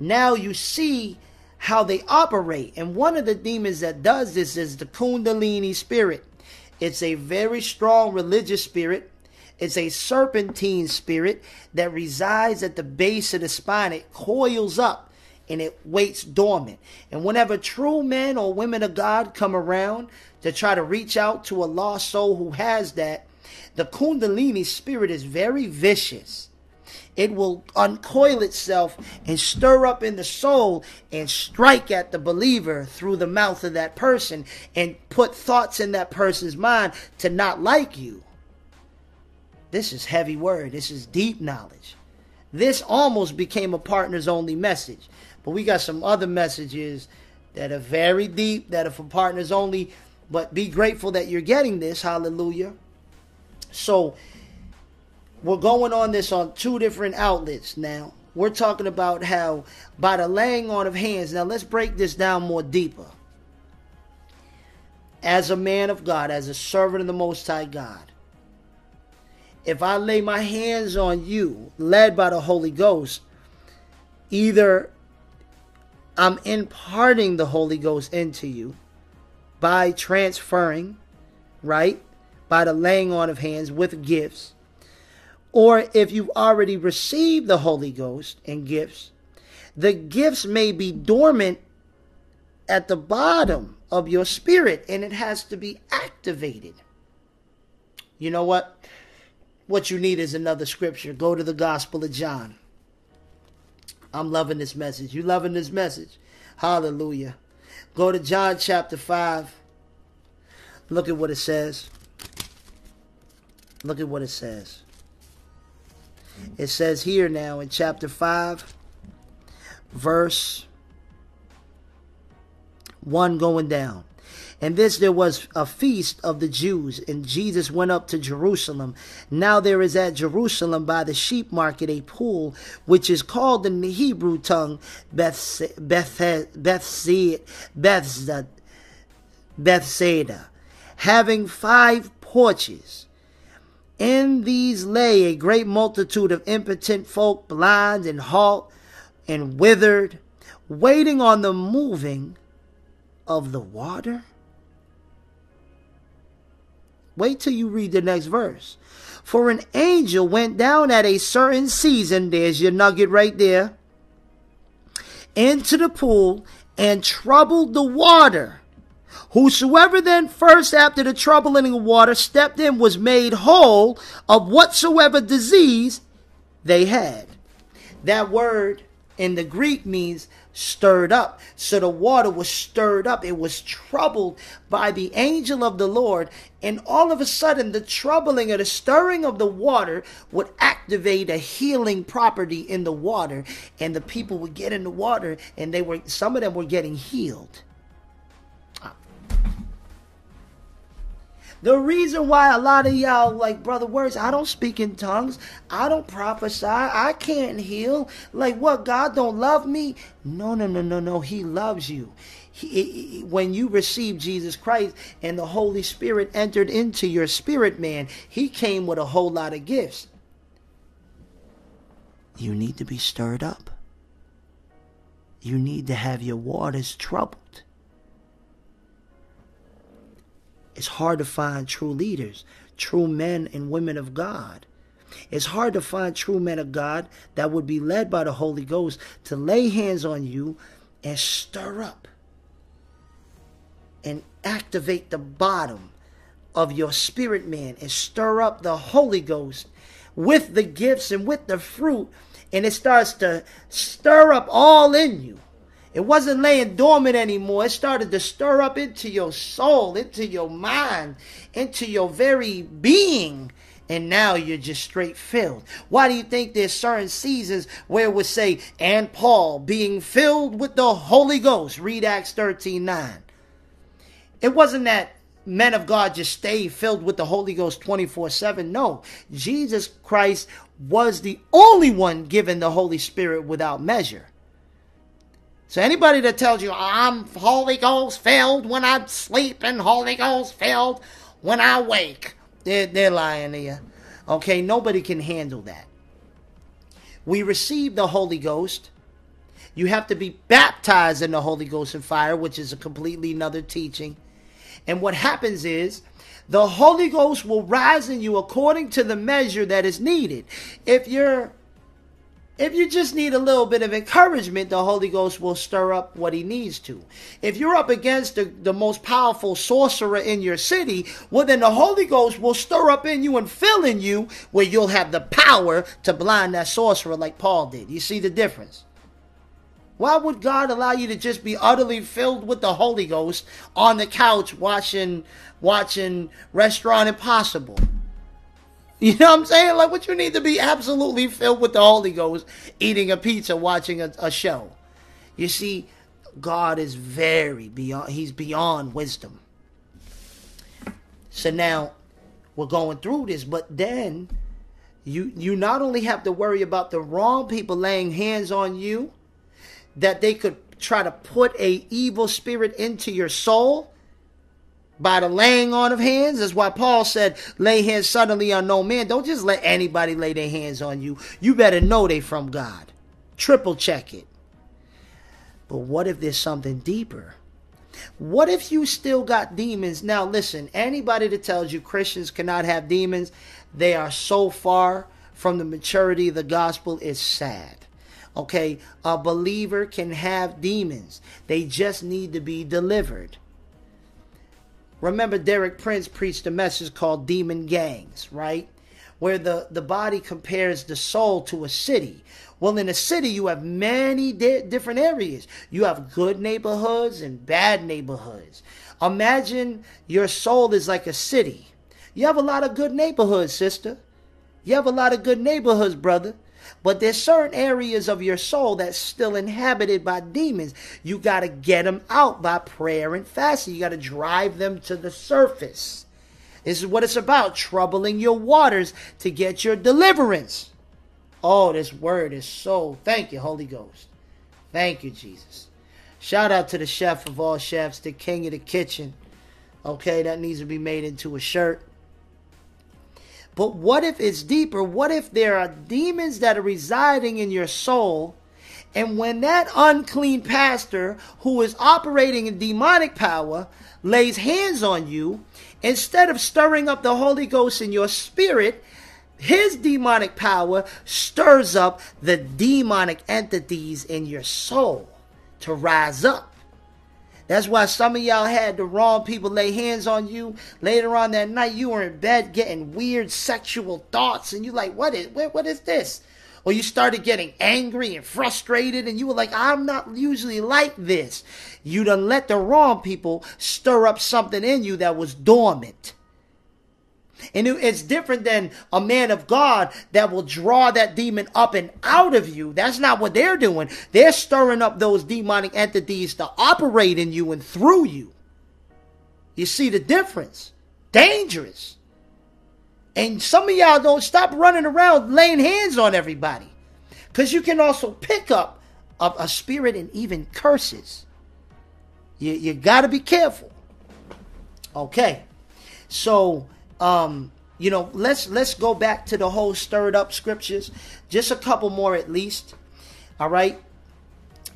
now you see how they operate. And one of the demons that does this is the Kundalini spirit. It's a very strong religious spirit. It's a serpentine spirit that resides at the base of the spine. It coils up and it waits dormant. And whenever true men or women of God come around to try to reach out to a lost soul who has that, the Kundalini spirit is very vicious. It will uncoil itself and stir up in the soul and strike at the believer through the mouth of that person and put thoughts in that person's mind to not like you. This is heavy word. This is deep knowledge. This almost became a partners only message. But we got some other messages that are very deep, that are for partners only. But be grateful that you're getting this. Hallelujah. So we're going on this on two different outlets now. We're talking about how by the laying on of hands. Now let's break this down more deeper. As a man of God, as a servant of the Most High God, if I lay my hands on you, led by the Holy Ghost, either I'm imparting the Holy Ghost into you by transferring, right? By the laying on of hands with gifts. Or if you've already received the Holy Ghost and gifts, the gifts may be dormant at the bottom of your spirit, and it has to be activated. You know what? What you need is another scripture. Go to the Gospel of John. I'm loving this message. You loving this message? Hallelujah. Go to John chapter 5. Look at what it says. Look at what it says. It says here now in chapter 5, verse 1 going down. And this there was a feast of the Jews, and Jesus went up to Jerusalem. Now there is at Jerusalem by the sheep market a pool, which is called in the Hebrew tongue Bethsaida, having 5 porches. In these lay a great multitude of impotent folk, blind and halt and withered, waiting on the moving of the water. Wait till you read the next verse. For an angel went down at a certain season, there's your nugget right there, into the pool and troubled the water. Whosoever then first after the troubling of water stepped in was made whole of whatsoever disease they had. That word in the Greek means stirred up. So the water was stirred up. It was troubled by the angel of the Lord. And all of a sudden, the troubling or the stirring of the water would activate a healing property in the water. And the people would get in the water, and they were, some of them were getting healed. The reason why a lot of y'all like, Brother Words, I don't speak in tongues. I don't prophesy. I can't heal. Like, what, God don't love me? No, no, no, no, no. He loves you. When you received Jesus Christ and the Holy Spirit entered into your spirit, man, he came with a whole lot of gifts. You need to be stirred up. You need to have your waters troubled. It's hard to find true leaders, true men and women of God. It's hard to find true men of God that would be led by the Holy Ghost to lay hands on you and stir up and activate the bottom of your spirit man and stir up the Holy Ghost with the gifts and with the fruit, and it starts to stir up all in you. It wasn't laying dormant anymore. It started to stir up into your soul, into your mind, into your very being. And now you're just straight filled. Why do you think there's certain seasons where it would say, and Paul being filled with the Holy Ghost? Read Acts 13:9. It wasn't that men of God just stayed filled with the Holy Ghost 24/7. No, Jesus Christ was the only one given the Holy Spirit without measure. So anybody that tells you, I'm Holy Ghost filled when I sleep and Holy Ghost filled when I wake, they're lying to you. Okay, nobody can handle that. We receive the Holy Ghost. You have to be baptized in the Holy Ghost and fire, which is a completely another teaching. And what happens is, the Holy Ghost will rise in you according to the measure that is needed. If you just need a little bit of encouragement, the Holy Ghost will stir up what he needs to. If you're up against the most powerful sorcerer in your city, well, then the Holy Ghost will stir up in you and fill in you where you'll have the power to blind that sorcerer like Paul did. You see the difference? Why would God allow you to just be utterly filled with the Holy Ghost on the couch watching Restaurant Impossible? You know what I'm saying? Like, what you need to be absolutely filled with the Holy Ghost, eating a pizza, watching a show. You see, God is very beyond, he's beyond wisdom. So now, we're going through this, but then, you not only have to worry about the wrong people laying hands on you, that they could try to put an evil spirit into your soul, by the laying on of hands. That's why Paul said, lay hands suddenly on no man. Don't just let anybody lay their hands on you. You better know they from God. Triple check it. But what if there's something deeper? What if you still got demons? Now listen, anybody that tells you Christians cannot have demons, they are so far from the maturity of the gospel, it's sad. Okay, a believer can have demons. They just need to be delivered. Remember, Derek Prince preached a message called Demon Gangs, right? Where the body compares the soul to a city. Well, in a city, you have many different areas. You have good neighborhoods and bad neighborhoods. Imagine your soul is like a city. You have a lot of good neighborhoods, sister. You have a lot of good neighborhoods, brother. But there's certain areas of your soul that's still inhabited by demons. You got to get them out by prayer and fasting. You got to drive them to the surface. This is what it's about, troubling your waters to get your deliverance. Oh, this word is so... Thank you, Holy Ghost. Thank you, Jesus. Shout out to the chef of all chefs, the king of the kitchen. Okay, that needs to be made into a shirt. But what if it's deeper? What if there are demons that are residing in your soul, and when that unclean pastor who is operating in demonic power lays hands on you, instead of stirring up the Holy Ghost in your spirit, his demonic power stirs up the demonic entities in your soul to rise up? That's why some of y'all had the wrong people lay hands on you. Later on that night, you were in bed getting weird sexual thoughts. And you're like, what is this? or you started getting angry and frustrated and you were like, I'm not usually like this. You done let the wrong people stir up something in you that was dormant. And it's different than a man of God that will draw that demon up and out of you. That's not what they're doing. They're stirring up those demonic entities to operate in you and through you. You see the difference? Dangerous. And some of y'all don't stop running around laying hands on everybody, because you can also pick up a spirit and even curses. You got to be careful. Okay. So, you know, let's go back to the whole stirred up scriptures, just a couple more at least. All right.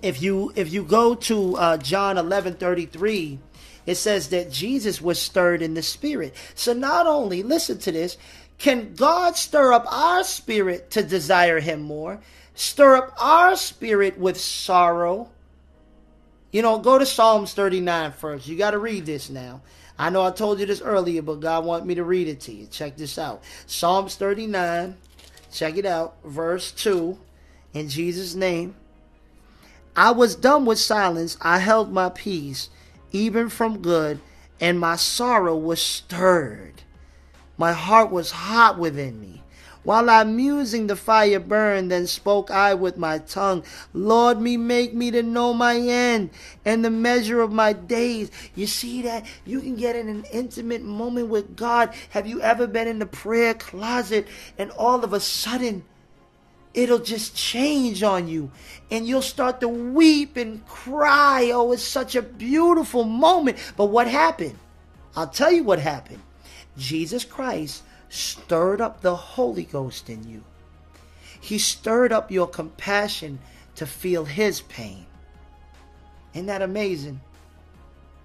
If you go to John 11:33, it says that Jesus was stirred in the spirit. So not only, listen to this, can God stir up our spirit to desire him more, stir up our spirit with sorrow. You know, go to Psalms 39 first. You got to read this now. I know I told you this earlier, but God wanted me to read it to you. Check this out. Psalms 39, check it out, verse 2, in Jesus' name. I was dumb with silence. I held my peace, even from good, and my sorrow was stirred. My heart was hot within me. While I musing, the fire burned, then spoke I with my tongue. Lord, make me to know my end and the measure of my days. You see that? You can get in an intimate moment with God. Have you ever been in the prayer closet and all of a sudden it'll just change on you and you'll start to weep and cry? Oh, it's such a beautiful moment. But what happened? I'll tell you what happened. Jesus Christ stirred up the Holy Ghost in you. He stirred up your compassion to feel his pain. Isn't that amazing?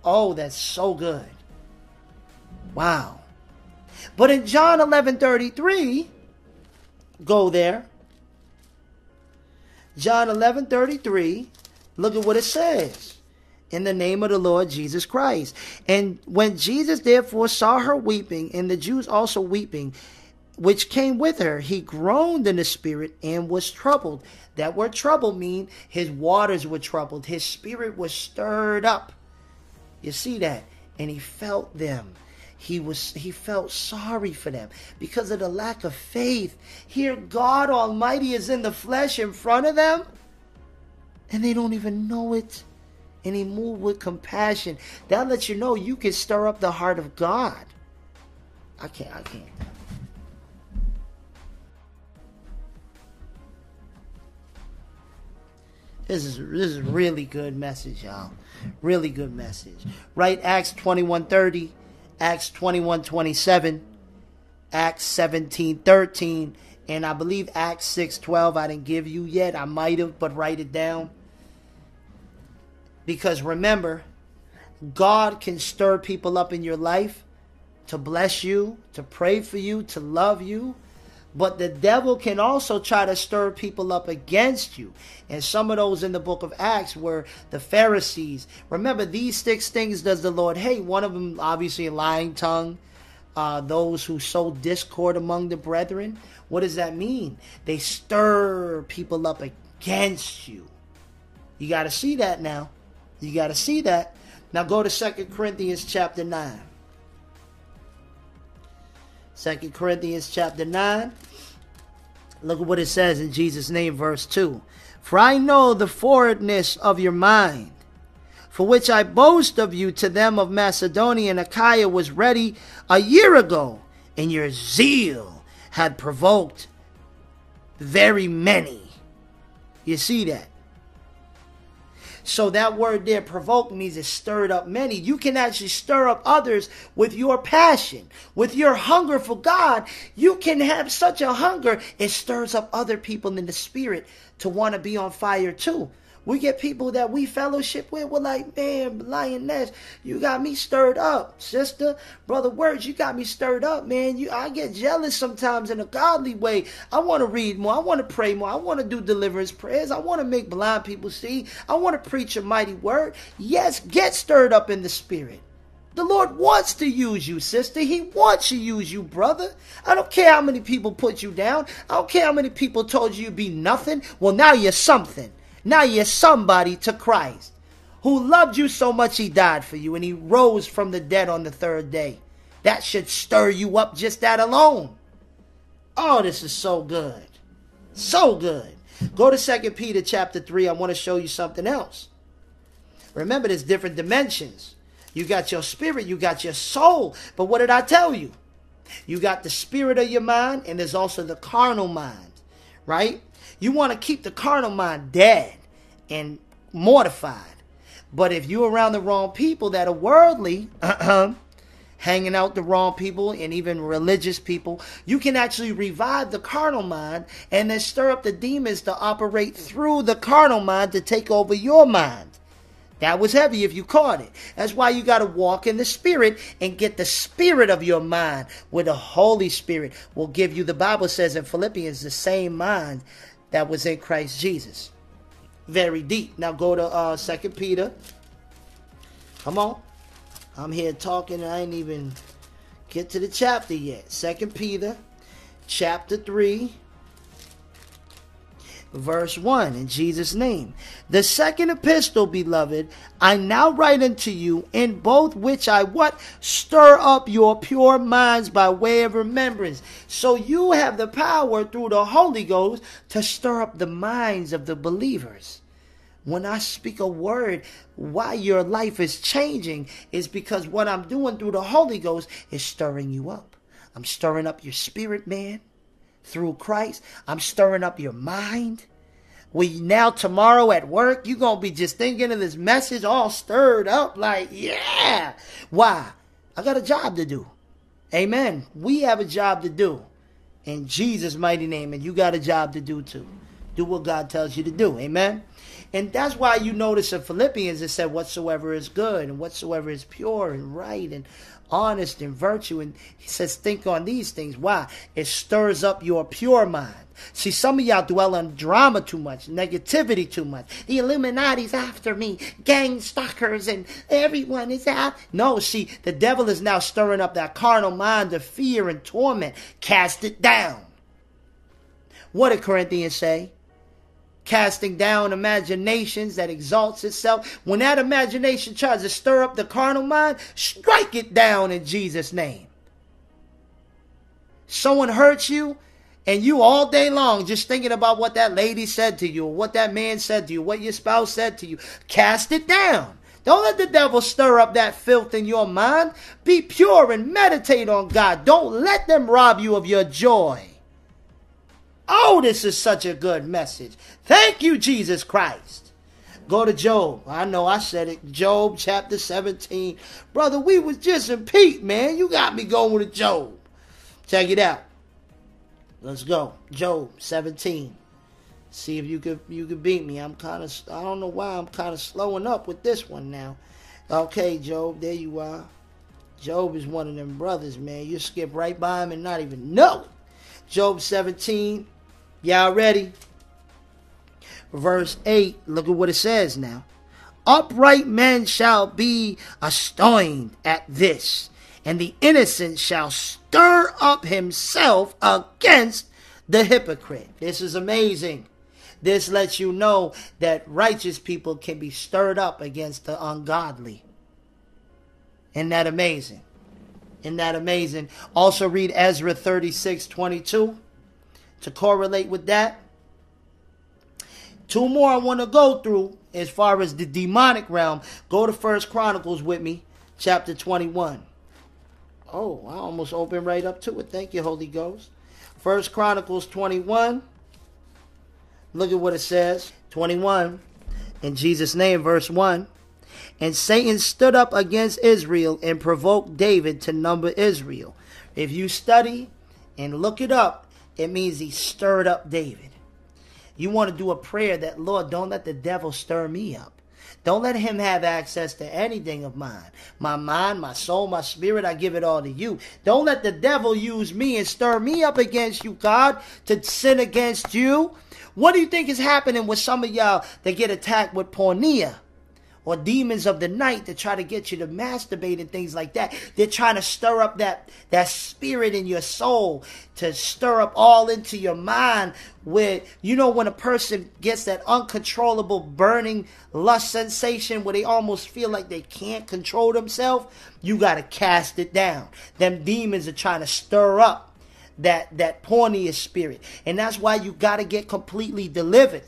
Oh, that's so good. Wow. But in John 11:33, go there. John 11:33, look at what it says. In the name of the Lord Jesus Christ. And when Jesus therefore saw her weeping, and the Jews also weeping, which came with her, he groaned in the spirit and was troubled. That word trouble means his waters were troubled. His spirit was stirred up. You see that? And he felt them. He felt sorry for them because of the lack of faith. Here God Almighty is in the flesh in front of them, and they don't even know it. And he moved with compassion. That lets you know you can stir up the heart of God. I can't. This is really good message, y'all. Really good message. Right? Acts 21:30, Acts 21:27, Acts 17:13, and I believe Acts 6:12. I didn't give you yet. I might have, but write it down. Because remember, God can stir people up in your life to bless you, to pray for you, to love you. But the devil can also try to stir people up against you. And some of those in the book of Acts were the Pharisees. Remember, these 6 things does the Lord hate. One of them, obviously, a lying tongue. Those who sow discord among the brethren. What does that mean? They stir people up against you. You got to see that now. You got to see that. Now go to 2 Corinthians chapter 9. 2 Corinthians chapter 9. Look at what it says in Jesus' name, verse 2. For I know the forwardness of your mind, for which I boast of you to them of Macedonia and Achaia was ready a year ago, and your zeal had provoked very many. You see that? So that word there, provoke, means it stirred up many. You can actually stir up others with your passion, with your hunger for God. You can have such a hunger, it stirs up other people in the spirit to want to be on fire too. We get people that we fellowship with, we're like, man, Lioness, you got me stirred up. Sister, brother Words, you got me stirred up, man. I get jealous sometimes in a godly way. I want to read more. I want to pray more. I want to do deliverance prayers. I want to make blind people see. I want to preach a mighty word. Yes, get stirred up in the spirit. The Lord wants to use you, sister. He wants to use you, brother. I don't care how many people put you down. I don't care how many people told you you'd be nothing. Well, now you're something. Now you're somebody to Christ, who loved you so much he died for you, and he rose from the dead on the third day. That should stir you up, just that alone. Oh, this is so good. So good. Go to 2 Peter chapter 3. I want to show you something else. Remember, there's different dimensions. You got your spirit, you got your soul. But what did I tell you? You got the spirit of your mind, and there's also the carnal mind, right? You want to keep the carnal mind dead and mortified. But if you're around the wrong people that are worldly, hanging out the wrong people and even religious people, you can actually revive the carnal mind and then stir up the demons to operate through the carnal mind to take over your mind. That was heavy if you caught it. That's why you got to walk in the spirit and get the spirit of your mind, where the Holy Spirit will give you, the Bible says in Philippians, the same mind that was in Christ Jesus. Very deep. Now go to 2 Peter. Come on. I'm here talking and I ain't even get to the chapter yet. 2 Peter chapter 3. Verse 1, in Jesus' name. The second epistle, beloved, I now write unto you, in both which I what? Stir up your pure minds by way of remembrance. So you have the power through the Holy Ghost to stir up the minds of the believers. When I speak a word, why your life is changing is because what I'm doing through the Holy Ghost is stirring you up. I'm stirring up your spirit, man. Through Christ, I'm stirring up your mind. We now tomorrow at work, you're going to be just thinking of this message all stirred up like, yeah. Why? I got a job to do. Amen. We have a job to do in Jesus' mighty name, and you got a job to do too. Do what God tells you to do. Amen. And that's why you notice in Philippians it said whatsoever is good and whatsoever is pure and right and honest and virtue, and he says think on these things. Why? It stirs up your pure mind. See, some of y'all dwell on drama too much, negativity too much. The Illuminati's after me, gang stalkers, and everyone is out. No, see, the devil is now stirring up that carnal mind of fear and torment. Cast it down. What did Corinthians say? Casting down imaginations that exalts itself. When that imagination tries to stir up the carnal mind, strike it down in Jesus' name. Someone hurts you, and you all day long just thinking about what that lady said to you, or what that man said to you, what your spouse said to you. Cast it down. Don't let the devil stir up that filth in your mind. Be pure and meditate on God. Don't let them rob you of your joy. Oh, this is such a good message. Thank you, Jesus Christ. Go to Job. I know I said it. Job chapter 17. Brother, we was just in peak, man. You got me going to Job. Check it out. Let's go. Job 17. See if you could beat me. I don't know why I'm kind of slowing up with this one now. Okay, Job, there you are. Job is one of them brothers, man. You skip right by him and not even know it. Job 17. Y'all ready? Verse 8, look at what it says now. Upright men shall be astonished at this, and the innocent shall stir up himself against the hypocrite. This is amazing. This lets you know that righteous people can be stirred up against the ungodly. Isn't that amazing? Isn't that amazing? Also read Ezra 36:22 to correlate with that. Two more I want to go through as far as the demonic realm. Go to 1 Chronicles with me, chapter 21. Oh, I almost opened right up to it. Thank you, Holy Ghost. 1 Chronicles 21. Look at what it says. 21. In Jesus' name, verse 1. And Satan stood up against Israel and provoked David to number Israel. If you study and look it up, it means he stirred up David. You want to do a prayer that, Lord, don't let the devil stir me up. Don't let him have access to anything of mine. My mind, my soul, my spirit, I give it all to you. Don't let the devil use me and stir me up against you, God, to sin against you. What do you think is happening with some of y'all that get attacked with pornea? or demons of the night that try to get you to masturbate and things like that. They're trying to stir up that spirit in your soul, to stir up all into your mind, where, you know, when a person gets that uncontrollable burning lust sensation where they almost feel like they can't control themselves, you got to cast it down. Them demons are trying to stir up that porniest spirit. And that's why you got to get completely delivered.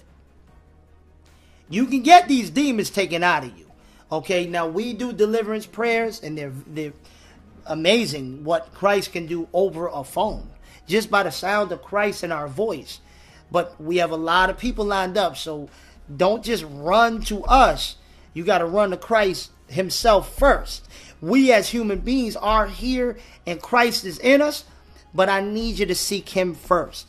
You can get these demons taken out of you. Okay, now we do deliverance prayers, and they're amazing what Christ can do over a phone, just by the sound of Christ in our voice. But we have a lot of people lined up, so don't just run to us. You got to run to Christ himself first. We as human beings are here, and Christ is in us, but I need you to seek him first.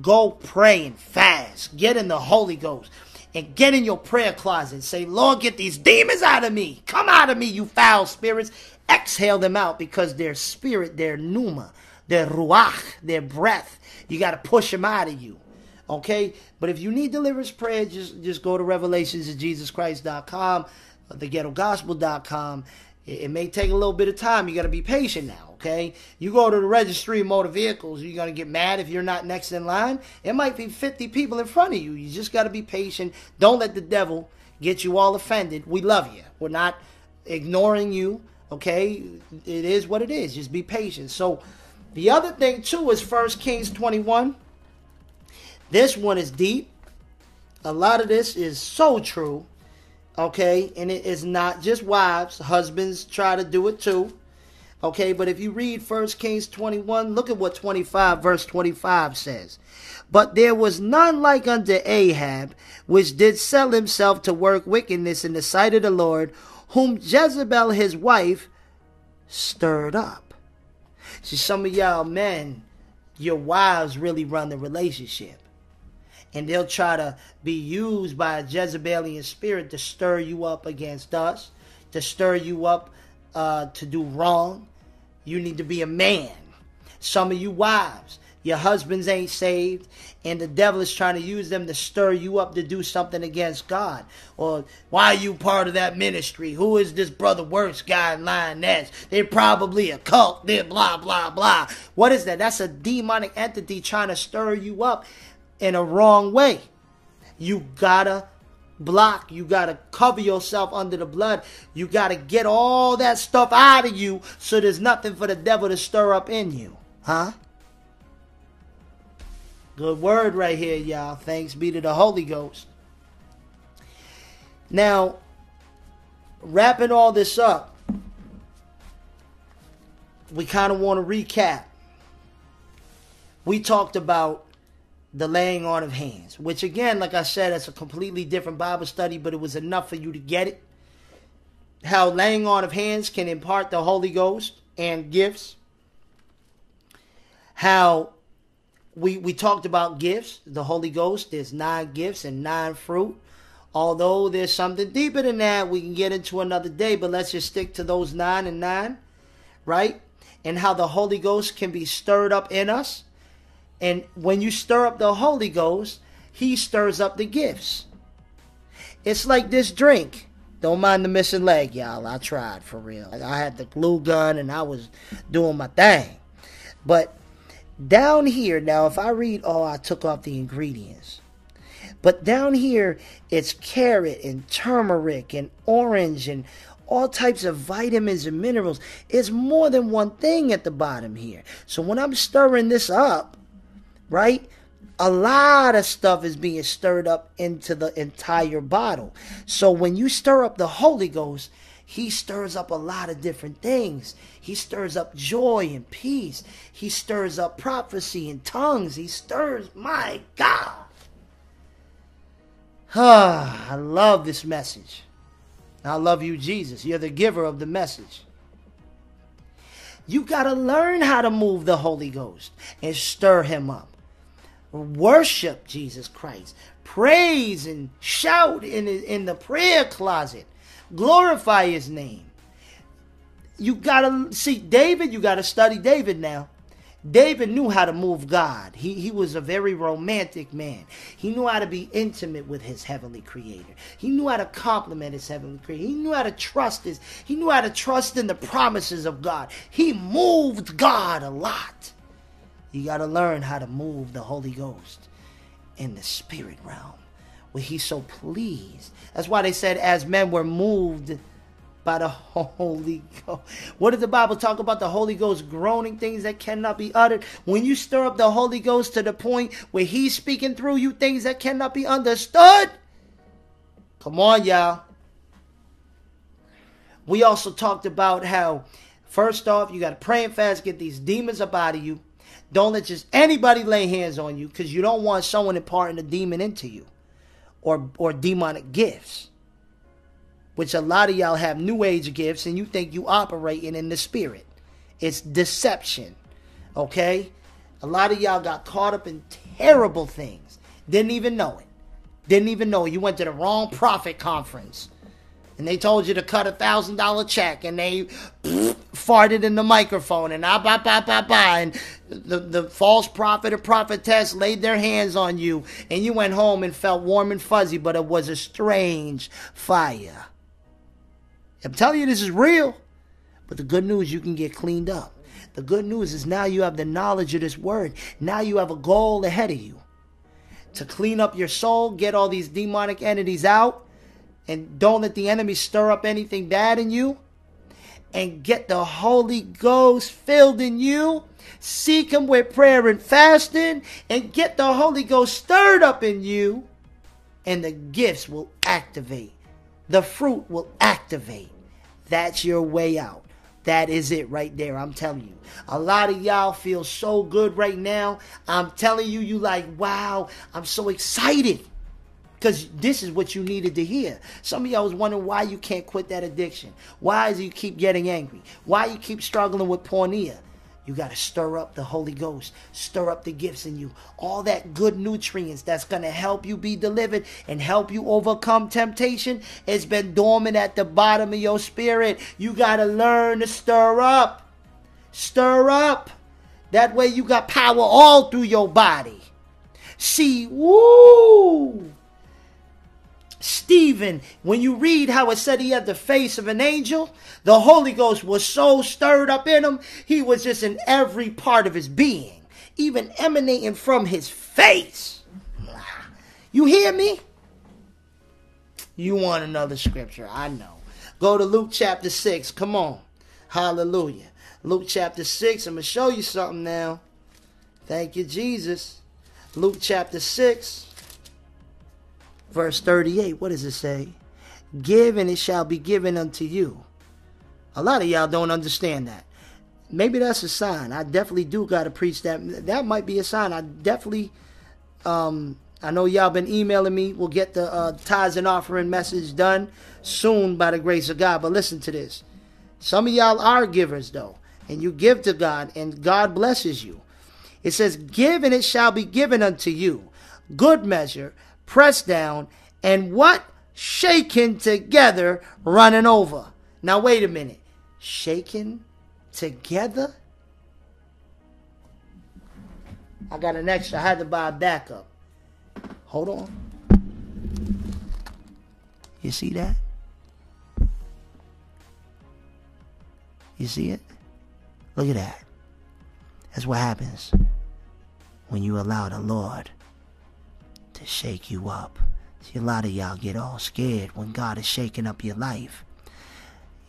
Go pray and fast. Get in the Holy Ghost. And get in your prayer closet. Say, Lord, get these demons out of me. Come out of me, you foul spirits. Exhale them out, because their spirit, their pneuma, their ruach, their breath, you got to push them out of you. Okay? But if you need deliverance prayer, just go to revelations@jesuschrist.com, theghettogospel.com. It may take a little bit of time. You got to be patient now, okay? You go to the registry of motor vehicles, you're going to get mad if you're not next in line. It might be 50 people in front of you. You just got to be patient. Don't let the devil get you all offended. We love you. We're not ignoring you, okay? It is what it is. Just be patient. So the other thing, too, is 1 Kings 21. This one is deep. A lot of this is so true. Okay, and it is not just wives. Husbands try to do it too. Okay, but if you read 1 Kings 21, look at what verse 25 says. But there was none like unto Ahab, which did sell himself to work wickedness in the sight of the Lord, whom Jezebel his wife stirred up. See, some of y'all men, your wives really run the relationship. And they'll try to be used by a Jezebelian spirit to stir you up against us, to stir you up to do wrong. You need to be a man. Some of you wives, your husbands ain't saved, and the devil is trying to use them to stir you up to do something against God. Or, why are you part of that ministry? Who is this brother worst guy in Lioness? They're probably a cult. They're blah, blah, blah. What is that? That's a demonic entity trying to stir you up in a wrong way. You gotta block. You gotta cover yourself under the blood. You gotta get all that stuff out of you, so there's nothing for the devil to stir up in you. Huh? Good word right here, y'all. Thanks be to the Holy Ghost. Now, wrapping all this up, we kind of want to recap. We talked about the laying on of hands, which again, like I said, that's a completely different Bible study, but it was enough for you to get it. How laying on of hands can impart the Holy Ghost and gifts. How we talked about gifts, the Holy Ghost. There's 9 gifts and 9 fruit. Although there's something deeper than that we can get into another day, but let's just stick to those 9 and 9, right? And how the Holy Ghost can be stirred up in us. And when you stir up the Holy Ghost, he stirs up the gifts. It's like this drink. Don't mind the missing leg, y'all. I tried, for real. I had the glue gun and I was doing my thing. But down here, now if I read, oh, I took off the ingredients. But down here, it's carrot and turmeric and orange and all types of vitamins and minerals. It's more than one thing at the bottom here. So when I'm stirring this up, right, a lot of stuff is being stirred up into the entire bottle. So when you stir up the Holy Ghost, he stirs up a lot of different things. He stirs up joy and peace. He stirs up prophecy and tongues. He stirs, my God. Ah, I love this message. I love you, Jesus. You're the giver of the message. You got to learn how to move the Holy Ghost and stir him up. Worship Jesus Christ. Praise and shout in the prayer closet. Glorify his name. You got to see David. You got to study David now. David knew how to move God. He was a very romantic man. He knew how to be intimate with his heavenly creator. He knew how to compliment his heavenly creator. He knew how to trust his. He knew how to trust in the promises of God. He moved God a lot. You got to learn how to move the Holy Ghost in the spirit realm where he's so pleased. That's why they said as men were moved by the Holy Ghost. What did the Bible talk about? The Holy Ghost groaning things that cannot be uttered. When you stir up the Holy Ghost to the point where he's speaking through you things that cannot be understood. Come on, y'all. We also talked about how, first off, you got to pray and fast, get these demons up out of you. Don't let just anybody lay hands on you, because you don't want someone imparting a demon into you or demonic gifts. Which a lot of y'all have new age gifts and you think you operating in the spirit. It's deception. Okay? A lot of y'all got caught up in terrible things. Didn't even know it. Didn't even know it. You went to the wrong prophet conference. And they told you to cut $1,000 check. And they farted in the microphone. And and the false prophet or prophetess laid their hands on you. And you went home and felt warm and fuzzy. But it was a strange fire. I'm telling you, this is real. But the good news, you can get cleaned up. The good news is now you have the knowledge of this word. Now you have a goal ahead of you. To clean up your soul, get all these demonic entities out, and don't let the enemy stir up anything bad in you, and get the Holy Ghost filled in you. Seek him with prayer and fasting, and get the Holy Ghost stirred up in you, and the gifts will activate. The fruit will activate. That's your way out. That is it right there. I'm telling you. A lot of y'all feel so good right now. I'm telling you, you like, wow, I'm so excited. Because this is what you needed to hear. Some of y'all was wondering why you can't quit that addiction. Why do you keep getting angry? Why you keep struggling with pornea? You got to stir up the Holy Ghost. Stir up the gifts in you. All that good nutrients that's going to help you be delivered and help you overcome temptation. It's been dormant at the bottom of your spirit. You got to learn to stir up. Stir up. That way you got power all through your body. See, woo! Stephen, when you read how it said he had the face of an angel, the Holy Ghost was so stirred up in him, he was just in every part of his being, even emanating from his face. You hear me? You want another scripture, I know. Go to Luke chapter 6, come on. Hallelujah. Luke chapter 6, I'm going to show you something now. Thank you, Jesus. Luke chapter 6. Verse 38, what does it say? Give and it shall be given unto you. A lot of y'all don't understand that. Maybe that's a sign. I definitely do got to preach that. That might be a sign. I definitely, I know y'all been emailing me. We'll get the tithes and offering message done soon by the grace of God. But listen to this. Some of y'all are givers though. And you give to God and God blesses you. It says, give and it shall be given unto you. Good measure. Pressed down, and what? Shaken together, running over. Now, wait a minute. Shaken together? I got an extra. I had to buy a backup. Hold on. You see that? You see it? Look at that. That's what happens when you allow the Lord to shake you up. See, a lot of y'all get all scared when God is shaking up your life.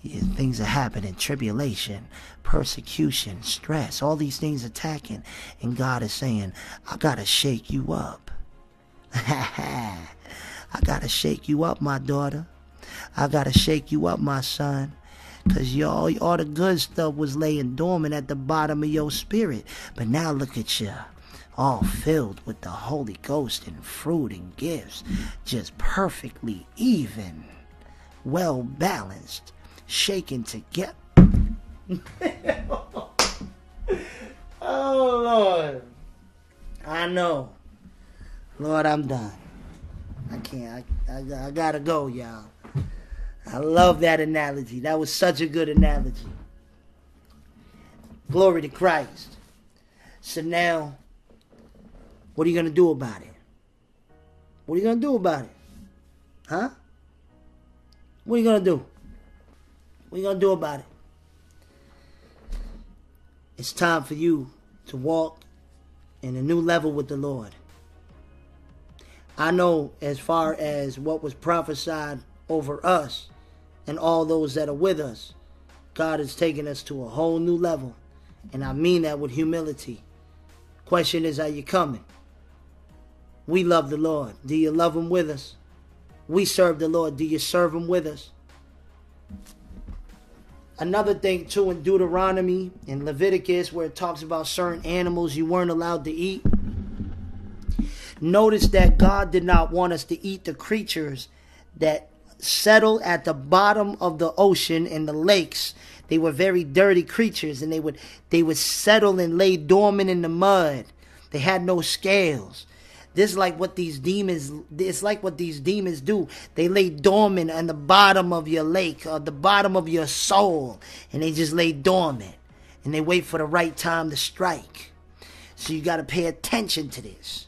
Yeah, things are happening. Tribulation, persecution, stress, all these things attacking. And God is saying, I gotta shake you up. I gotta shake you up, my daughter. I gotta shake you up, my son. Because all the good stuff was laying dormant at the bottom of your spirit. But now look at you. All filled with the Holy Ghost and fruit and gifts. Just perfectly even. Well balanced. Shaken together. Oh, Lord. I know. Lord, I'm done. I can't. I gotta go, y'all. I love that analogy. That was such a good analogy. Glory to Christ. So now, what are you going to do about it? What are you going to do about it? Huh? What are you going to do? What are you going to do about it? It's time for you to walk in a new level with the Lord. I know as far as what was prophesied over us and all those that are with us, God has taken us to a whole new level. And I mean that with humility. Question is, are you coming? We love the Lord. Do you love Him with us? We serve the Lord. Do you serve Him with us? Another thing, too, in Deuteronomy and Leviticus, where it talks about certain animals you weren't allowed to eat. Notice that God did not want us to eat the creatures that settle at the bottom of the ocean and the lakes. They were very dirty creatures, and they would settle and lay dormant in the mud. They had no scales. This is like what these demons. It's like what these demons do. They lay dormant on the bottom of your lake, or the bottom of your soul, and they just lay dormant, and they wait for the right time to strike. So you got to pay attention to this.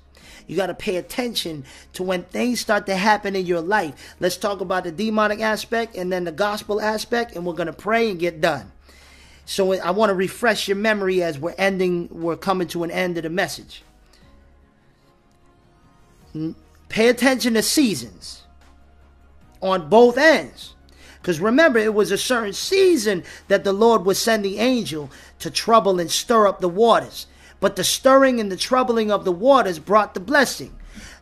You got to pay attention to when things start to happen in your life. Let's talk about the demonic aspect and then the gospel aspect, and we're going to pray and get done. So I want to refresh your memory as we're coming to an end of the message. Pay attention to seasons on both ends. Because remember, it was a certain season that the Lord would send the angel to trouble and stir up the waters. But the stirring and the troubling of the waters brought the blessing.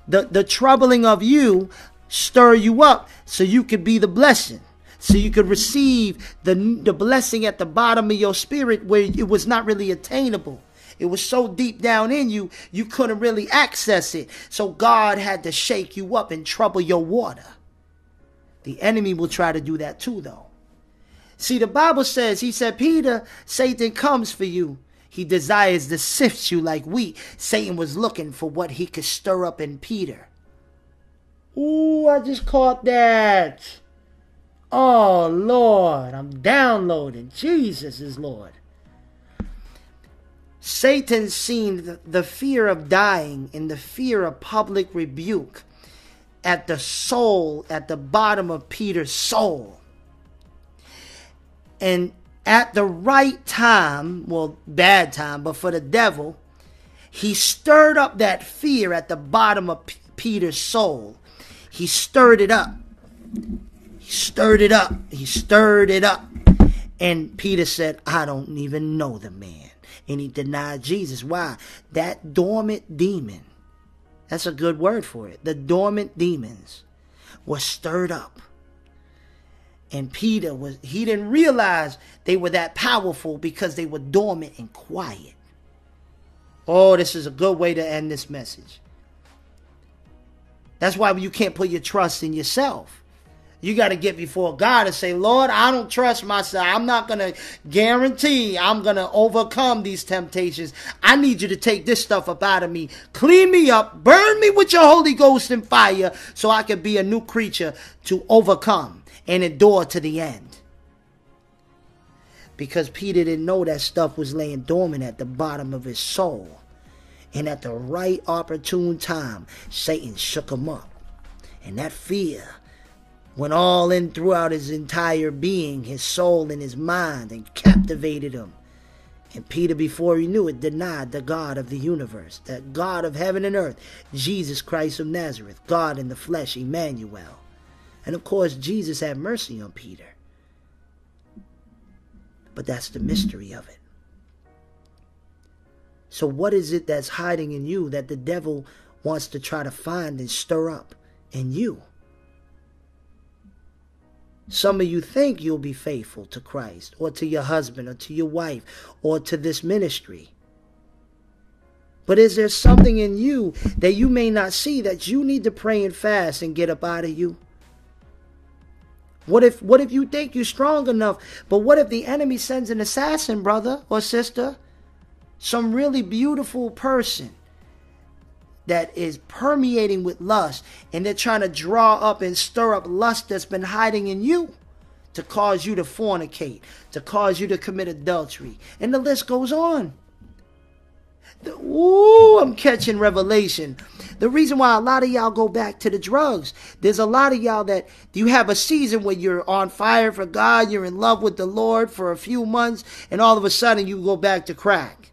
The troubling of you stir you up so you could be the blessing. So you could receive the blessing at the bottom of your spirit where it was not really attainable. It was so deep down in you, you couldn't really access it. So God had to shake you up and trouble your water. The enemy will try to do that too, though. See, the Bible says, he said, Peter, Satan comes for you. He desires to sift you like wheat. Satan was looking for what he could stir up in Peter. Ooh, I just caught that. Oh, Lord, I'm downloading. Jesus is Lord. Satan seen the fear of dying and the fear of public rebuke at the soul, at the bottom of Peter's soul. And at the right time, well, bad time, but for the devil, he stirred up that fear at the bottom of Peter's soul. He stirred it up. He stirred it up. He stirred it up. And Peter said, I don't even know the man. And he denied Jesus. Why? That dormant demon, that's a good word for it. The dormant demons were stirred up. And Peter he didn't realize they were that powerful because they were dormant and quiet. Oh, this is a good way to end this message. That's why you can't put your trust in yourself. You got to get before God and say, Lord, I don't trust myself. I'm not going to guarantee I'm going to overcome these temptations. I need you to take this stuff up out of me. Clean me up. Burn me with your Holy Ghost and fire so I can be a new creature to overcome and endure to the end. Because Peter didn't know that stuff was laying dormant at the bottom of his soul. And at the right opportune time, Satan shook him up. And that fear went all in throughout his entire being, his soul and his mind, and captivated him. And Peter, before he knew it, denied the God of the universe, that God of heaven and earth, Jesus Christ of Nazareth, God in the flesh, Emmanuel. And of course, Jesus had mercy on Peter. But that's the mystery of it. So what is it that's hiding in you that the devil wants to try to find and stir up in you? Some of you think you'll be faithful to Christ or to your husband or to your wife or to this ministry. But is there something in you that you may not see that you need to pray and fast and get up out of you? What if you think you're strong enough, but what if the enemy sends an assassin, brother or sister? Some really beautiful person that is permeating with lust, and they're trying to draw up and stir up lust that's been hiding in you to cause you to fornicate, to cause you to commit adultery. And the list goes on. Ooh, I'm catching revelation. The reason why a lot of y'all go back to the drugs, there's a lot of y'all that you have a season where you're on fire for God, you're in love with the Lord for a few months, and all of a sudden you go back to crack.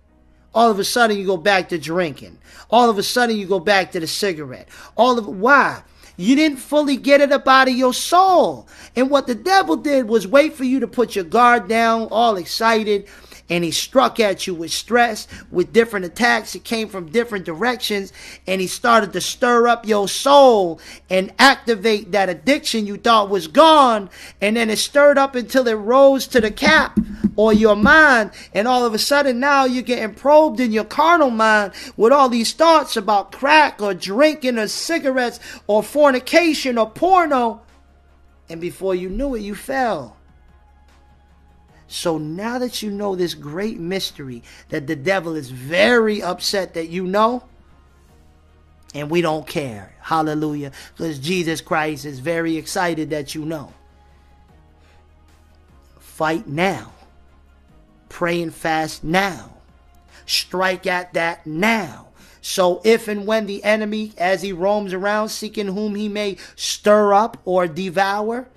All of a sudden you go back to drinking. All of a sudden you go back to the cigarette. Why? You didn't fully get it up out of your soul. And what the devil did was wait for you to put your guard down, all excited, and he struck at you with stress, with different attacks that came from different directions, and he started to stir up your soul and activate that addiction you thought was gone, and then it stirred up until it rose to the cap or your mind, and all of a sudden now you're getting probed in your carnal mind with all these thoughts about crack or drinking or cigarettes or fornication or porno, and before you knew it, you fell. So now that you know this great mystery that the devil is very upset that you know, and we don't care, hallelujah, because Jesus Christ is very excited that you know. Fight now. Pray and fast now. Strike at that now. So if and when the enemy, as he roams around seeking whom he may stir up or devour,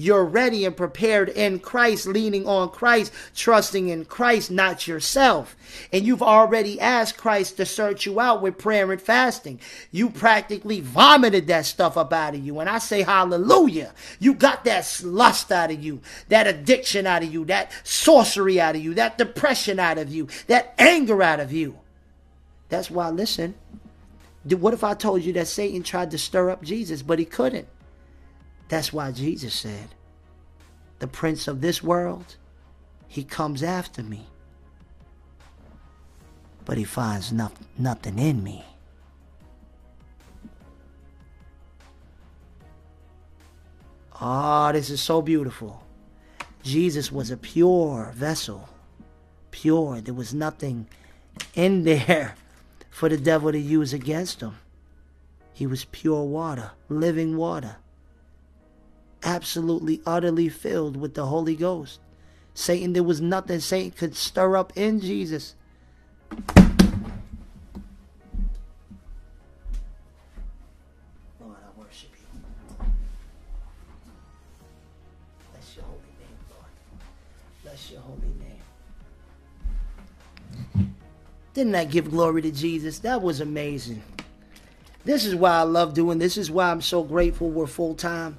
you're ready and prepared in Christ, leaning on Christ, trusting in Christ, not yourself. And you've already asked Christ to search you out with prayer and fasting. You practically vomited that stuff up out of you. And I say hallelujah. You got that lust out of you, that addiction out of you, that sorcery out of you, that depression out of you, that anger out of you. That's why, listen, what if I told you that Satan tried to stir up Jesus, but he couldn't? That's why Jesus said, the prince of this world, he comes after me, but he finds nothing in me. Ah, this is so beautiful. Jesus was a pure vessel, pure. There was nothing in there for the devil to use against him. He was pure water, living water. Absolutely, utterly filled with the Holy Ghost. Satan, there was nothing Satan could stir up in Jesus. Lord, I worship you. Bless your holy name, Lord. Bless your holy name. Didn't I give glory to Jesus? That was amazing. This is why I love doing this. This is why I'm so grateful we're full-time.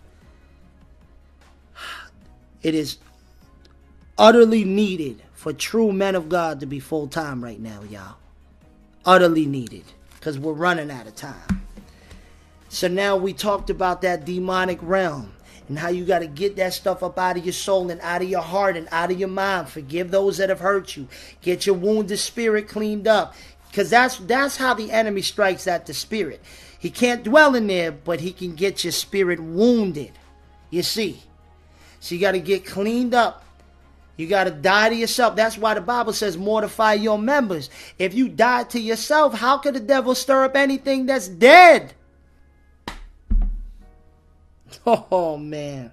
It is utterly needed for true men of God to be full-time right now, y'all. Utterly needed, because we're running out of time. So now we talked about that demonic realm and how you got to get that stuff up out of your soul and out of your heart and out of your mind. Forgive those that have hurt you. Get your wounded spirit cleaned up, because that's how the enemy strikes at the spirit. He can't dwell in there, but he can get your spirit wounded. You see? So you got to get cleaned up. You got to die to yourself. That's why the Bible says mortify your members. If you die to yourself, how could the devil stir up anything that's dead? Oh, man.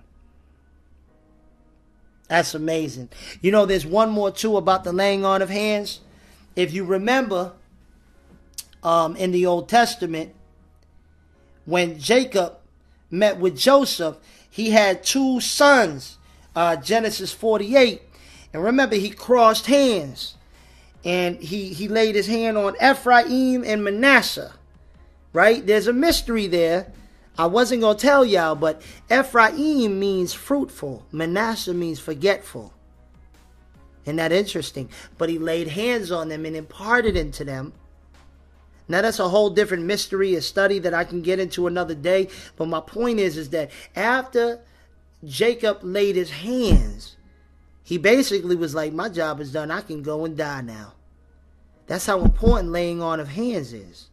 That's amazing. You know, there's one more, too, about the laying on of hands. If you remember, in the Old Testament, when Jacob met with Joseph, he had two sons, Genesis 48. And remember, he crossed hands. And he laid his hand on Ephraim and Manasseh. Right? There's a mystery there. I wasn't going to tell y'all, but Ephraim means fruitful. Manasseh means forgetful. Isn't that interesting? But he laid hands on them and imparted into them. Now, that's a whole different mystery, a study that I can get into another day. But my point is that after Jacob laid his hands, he basically was like, my job is done. I can go and die now. That's how important laying on of hands is.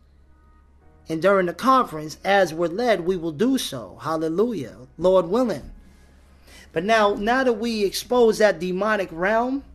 And during the conference, as we're led, we will do so. Hallelujah. Lord willing. But now that we expose that demonic realm,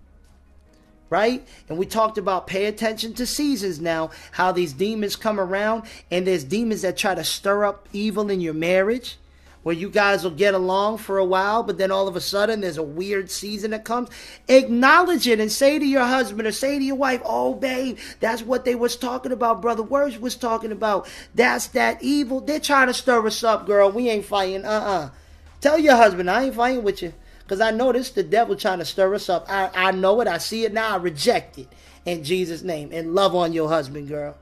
right? And we talked about pay attention to seasons now, how these demons come around, and there's demons that try to stir up evil in your marriage where you guys will get along for a while, but then all of a sudden there's a weird season that comes. Acknowledge it and say to your husband or say to your wife, oh, babe, that's what they was talking about. Brother Words was talking about. That's that evil. They're trying to stir us up, girl. We ain't fighting. Tell your husband, I ain't fighting with you. Because I know this is the devil trying to stir us up. I know it. I see it now. I reject it in Jesus' name. And love on your husband, girl.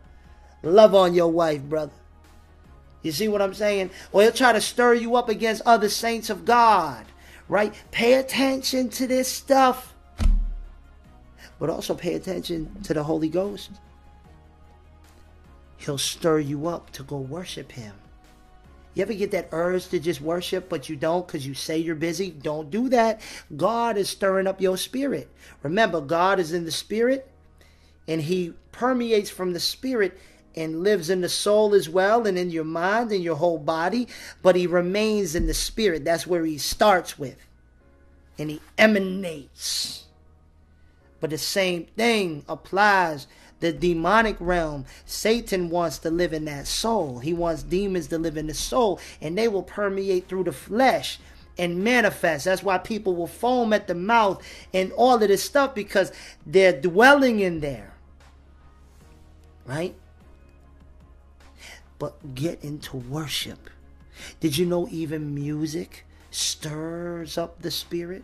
Love on your wife, brother. You see what I'm saying? Or he'll try to stir you up against other saints of God, right? Pay attention to this stuff. But also pay attention to the Holy Ghost. He'll stir you up to go worship him. You ever get that urge to just worship, but you don't because you say you're busy? Don't do that. God is stirring up your spirit. Remember, God is in the spirit, and he permeates from the spirit and lives in the soul as well, and in your mind and your whole body, but he remains in the spirit. That's where he starts with, and he emanates. But the same thing applies. The demonic realm, Satan wants to live in that soul. He wants demons to live in the soul, and they will permeate through the flesh and manifest. That's why people will foam at the mouth and all of this stuff, because they're dwelling in there, right? But get into worship. Did you know even music stirs up the spirit?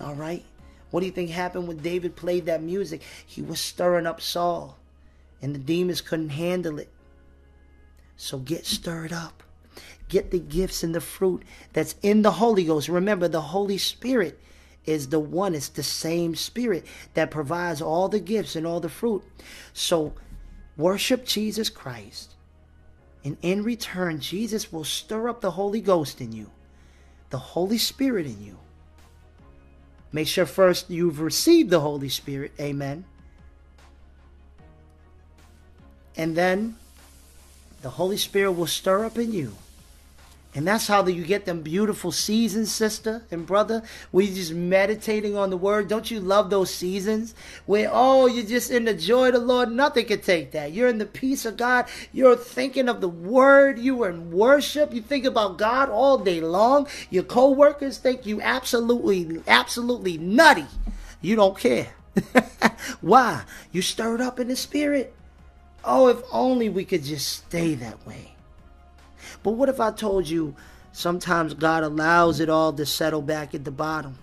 All right? What do you think happened when David played that music? He was stirring up Saul, and the demons couldn't handle it. So get stirred up. Get the gifts and the fruit that's in the Holy Ghost. Remember, the Holy Spirit is the one. It's the same Spirit that provides all the gifts and all the fruit. So worship Jesus Christ, and in return, Jesus will stir up the Holy Ghost in you, the Holy Spirit in you. Make sure first you've received the Holy Spirit. Amen. And then the Holy Spirit will stir up in you. And that's how you get them beautiful seasons, sister and brother. We're just meditating on the word. Don't you love those seasons where, oh, you're just in the joy of the Lord? Nothing can take that. You're in the peace of God. You're thinking of the word. You are in worship. You think about God all day long. Your co-workers think you absolutely nutty. You don't care. Why? You stirred up in the spirit. Oh, if only we could just stay that way. But what if I told you sometimes God allows it all to settle back at the bottom?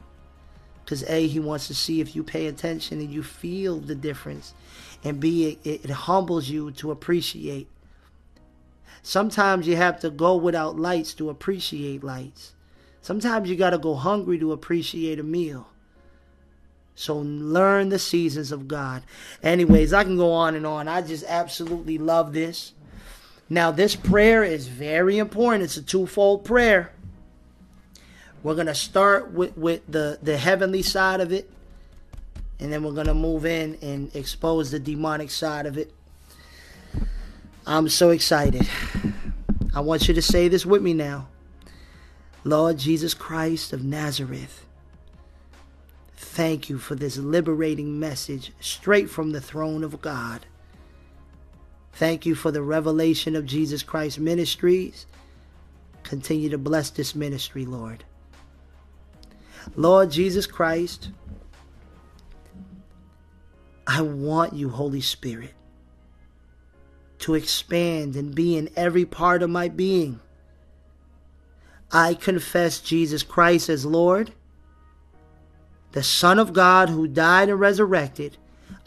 Because A, he wants to see if you pay attention and you feel the difference. And B, it humbles you to appreciate. Sometimes you have to go without lights to appreciate lights. Sometimes you got to go hungry to appreciate a meal. So learn the seasons of God. Anyways, I can go on and on. I just absolutely love this. Now, this prayer is very important. It's a twofold prayer. We're going to start with the heavenly side of it. And then we're going to move in and expose the demonic side of it. I'm so excited. I want you to say this with me now. Lord Jesus Christ of Nazareth, thank you for this liberating message straight from the throne of God. Thank you for the revelation of Jesus Christ Ministries. Continue to bless this ministry, Lord. Lord Jesus Christ, I want you, Holy Spirit, to expand and be in every part of my being. I confess Jesus Christ as Lord, the Son of God who died and resurrected.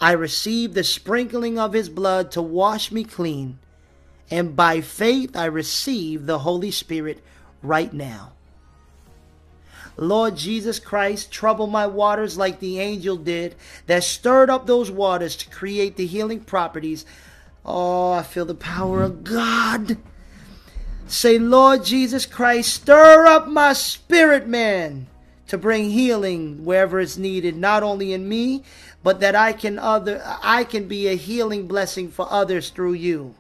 I receive the sprinkling of his blood to wash me clean. And by faith, I receive the Holy Spirit right now. Lord Jesus Christ, trouble my waters like the angel did that stirred up those waters to create the healing properties. Oh, I feel the power of God. Say, Lord Jesus Christ, stir up my spirit, man, to bring healing wherever it's needed, not only in me, but that I can be a healing blessing for others through you.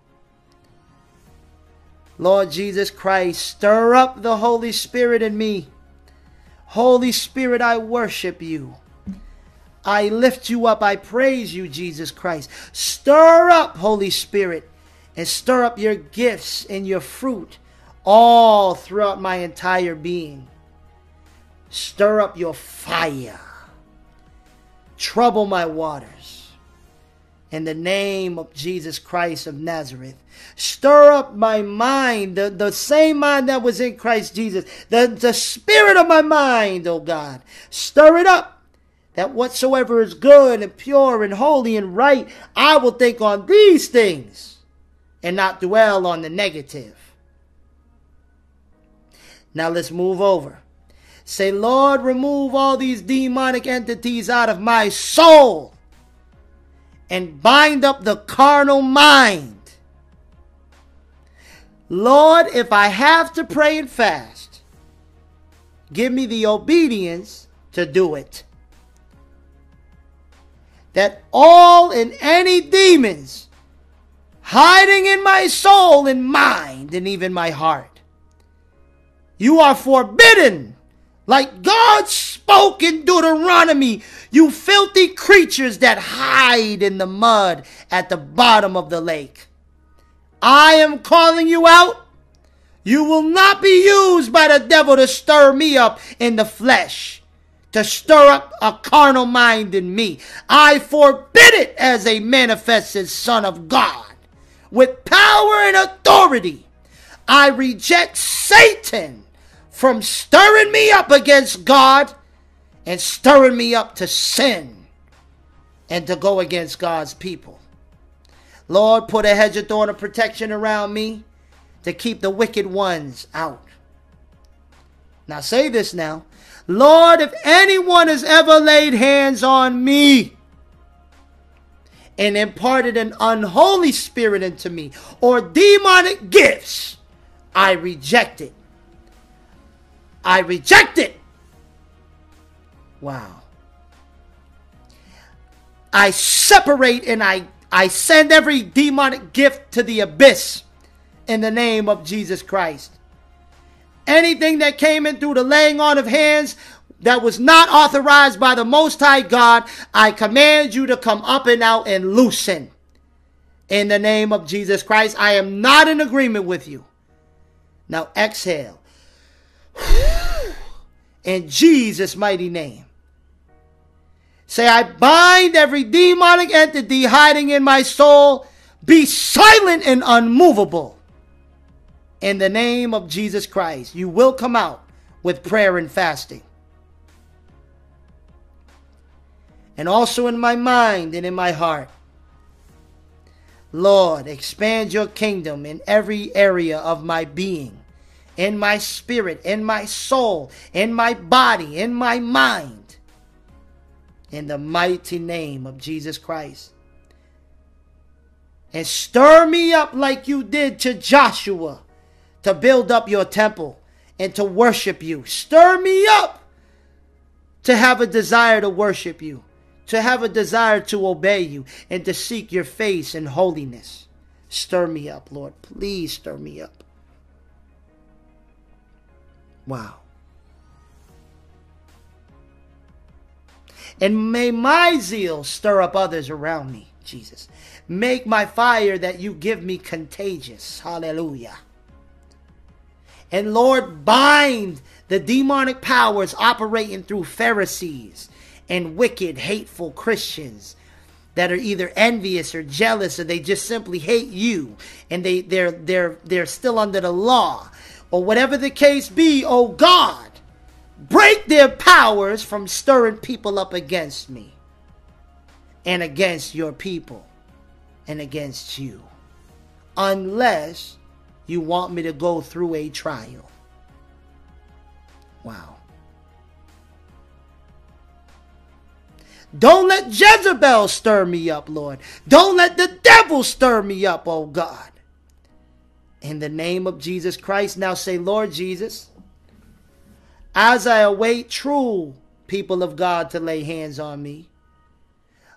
Lord Jesus Christ, stir up the Holy Spirit in me. Holy Spirit, I worship you. I lift you up. I praise you, Jesus Christ. Stir up, Holy Spirit, and stir up your gifts and your fruit all throughout my entire being. Stir up your fire. Trouble my waters. In the name of Jesus Christ of Nazareth. Stir up my mind, the same mind that was in Christ Jesus. The spirit of my mind, oh God. Stir it up, that whatsoever is good and pure and holy and right, I will think on these things and not dwell on the negative. Now let's move over. Say, Lord, remove all these demonic entities out of my soul and bind up the carnal mind. Lord, if I have to pray and fast, give me the obedience to do it. That all and any demons hiding in my soul and mind and even my heart, you are forbidden. Like God spoke in Deuteronomy, you filthy creatures that hide in the mud at the bottom of the lake. I am calling you out. You will not be used by the devil to stir me up in the flesh, to stir up a carnal mind in me. I forbid it as a manifested Son of God with power and authority. I reject Satan from stirring me up against God and stirring me up to sin and to go against God's people. Lord, put a hedge of thorn of protection around me to keep the wicked ones out. Now say this now. Lord, if anyone has ever laid hands on me and imparted an unholy spirit into me or demonic gifts, I reject it. I reject it. Wow. I separate and I send every demonic gift to the abyss in the name of Jesus Christ. Anything that came in through the laying on of hands that was not authorized by the Most High God, I command you to come up and out and loosen. In the name of Jesus Christ, I am not in agreement with you. Now exhale. In Jesus' mighty name. Say, I bind every demonic entity hiding in my soul. Be silent and unmovable. In the name of Jesus Christ, you will come out with prayer and fasting. And also in my mind and in my heart. Lord, expand your kingdom in every area of my being. In my spirit, in my soul, in my body, in my mind. In the mighty name of Jesus Christ. And stir me up like you did to Joshua to build up your temple and to worship you. Stir me up to have a desire to worship you, to have a desire to obey you, and to seek your face in holiness. Stir me up, Lord. Please stir me up. Wow. And may my zeal stir up others around me, Jesus. Make my fire that you give me contagious. Hallelujah. And Lord, bind the demonic powers operating through Pharisees and wicked, hateful Christians that are either envious or jealous, or they just simply hate you and they're still under the law. Or whatever the case be, oh God, break their powers from stirring people up against me and against your people and against you, unless you want me to go through a trial. Wow. Don't let Jezebel stir me up, Lord. Don't let the devil stir me up, oh God. In the name of Jesus Christ, now say, Lord Jesus, as I await true people of God to lay hands on me,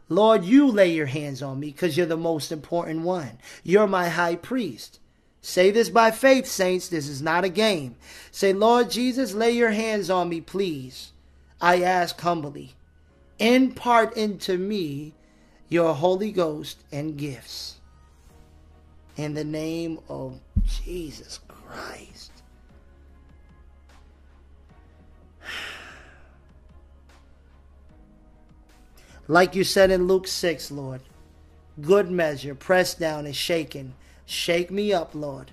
Lord, you lay your hands on me because you're the most important one. You're my high priest. Say this by faith, saints. This is not a game. Say, Lord Jesus, lay your hands on me, please. I ask humbly. Impart into me your Holy Ghost and gifts. In the name of Jesus Christ. Like you said in Luke 6, Lord, good measure, pressed down and shaken. Shake me up, Lord,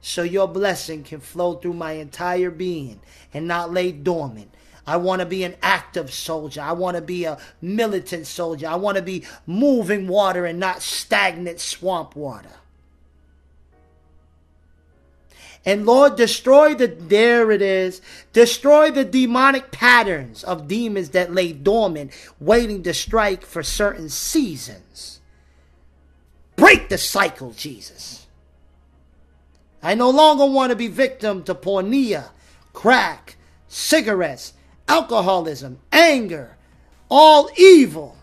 so your blessing can flow through my entire being and not lay dormant. I want to be an active soldier. I want to be a militant soldier. I want to be moving water and not stagnant swamp water. And Lord, destroy the demonic patterns of demons that lay dormant, waiting to strike for certain seasons. Break the cycle, Jesus. I no longer want to be victim to pornea, crack, cigarettes, alcoholism, anger, all evil.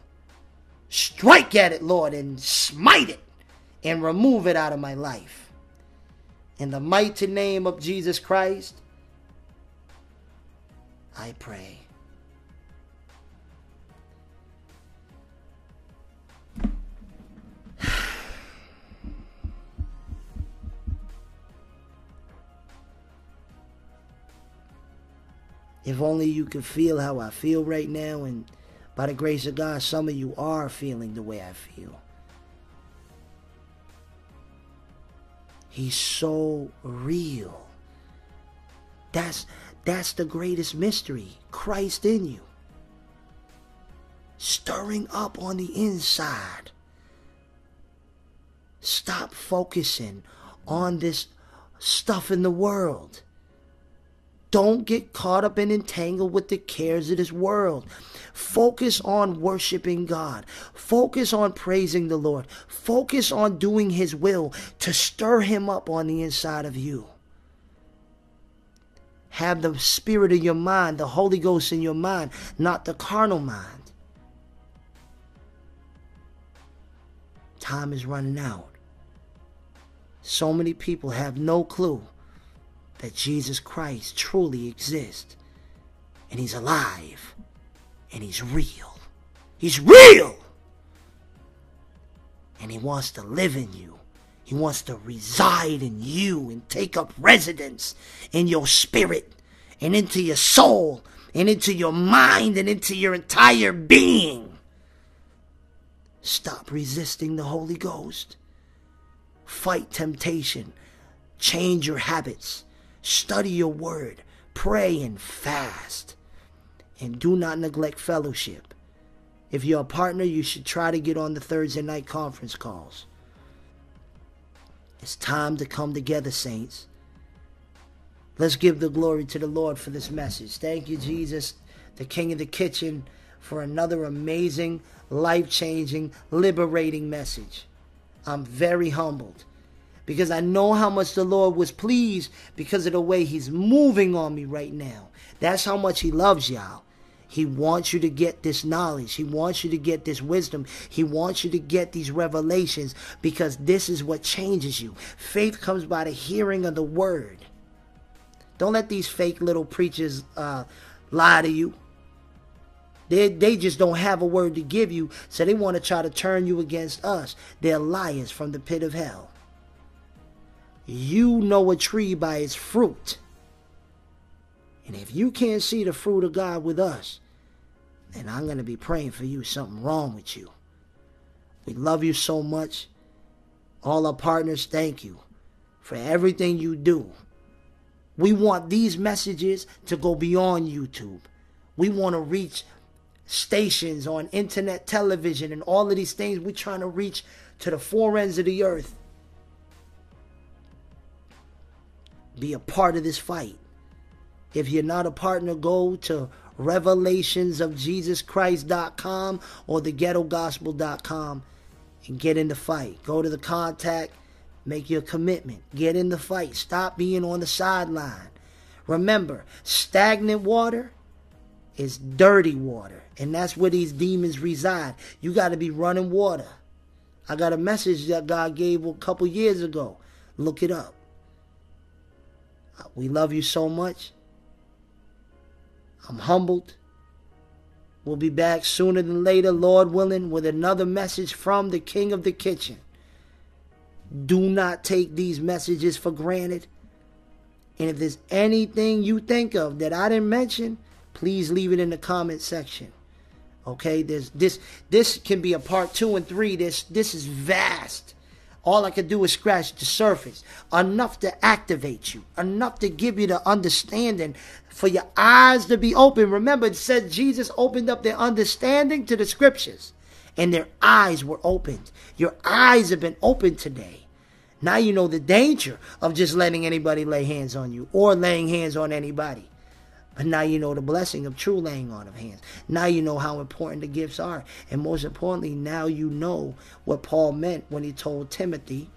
Strike at it, Lord, and smite it and remove it out of my life. In the mighty name of Jesus Christ, I pray. If only you could feel how I feel right now, and by the grace of God, some of you are feeling the way I feel. He's so real. That's the greatest mystery. Christ in you. Stirring up on the inside. Stop focusing on this stuff in the world. Don't get caught up and entangled with the cares of this world. Focus on worshiping God. Focus on praising the Lord. Focus on doing His will to stir Him up on the inside of you. Have the spirit of your mind, the Holy Ghost in your mind, not the carnal mind. Time is running out. So many people have no clue that Jesus Christ truly exists, and He's alive, and He's real. He's real! And He wants to live in you. He wants to reside in you and take up residence in your spirit and into your soul and into your mind and into your entire being. Stop resisting the Holy Ghost. Fight temptation. Change your habits. Study your word, pray and fast, and do not neglect fellowship. If you're a partner, you should try to get on the Thursday night conference calls. It's time to come together, saints. Let's give the glory to the Lord for this message. Thank you, Jesus, the King of the Kitchen, for another amazing, life-changing, liberating message. I'm very humbled, because I know how much the Lord was pleased because of the way He's moving on me right now. That's how much He loves y'all. He wants you to get this knowledge. He wants you to get this wisdom. He wants you to get these revelations, because this is what changes you. Faith comes by the hearing of the word. Don't let these fake little preachers lie to you. They just don't have a word to give you, so they want to try to turn you against us. They're liars from the pit of hell. You know a tree by its fruit. And if you can't see the fruit of God with us, then I'm going to be praying for you. Something wrong with you. We love you so much. All our partners, thank you for everything you do. We want these messages to go beyond YouTube. We want to reach stations on internet television and all of these things. We're trying to reach to the four ends of the earth. Be a part of this fight. If you're not a partner, go to revelationsofjesuschrist.com or theghettogospel.com and get in the fight. Go to the contact, make your commitment. Get in the fight. Stop being on the sideline. Remember, stagnant water is dirty water, and that's where these demons reside. You got to be running water. I got a message that God gave a couple years ago. Look it up. We love you so much. I'm humbled. We'll be back sooner than later, Lord willing, with another message from the King of the Kitchen. Do not take these messages for granted. And if there's anything you think of that I didn't mention, please leave it in the comment section. Okay, this can be a part 2 and 3. This is vast. All I can do is scratch the surface. Enough to activate you. Enough to give you the understanding for your eyes to be open. Remember, it said Jesus opened up their understanding to the scriptures. And their eyes were opened. Your eyes have been opened today. Now you know the danger of just letting anybody lay hands on you. Or laying hands on anybody. But now you know the blessing of true laying on of hands. Now you know how important the gifts are. And most importantly, now you know what Paul meant when he told Timothy.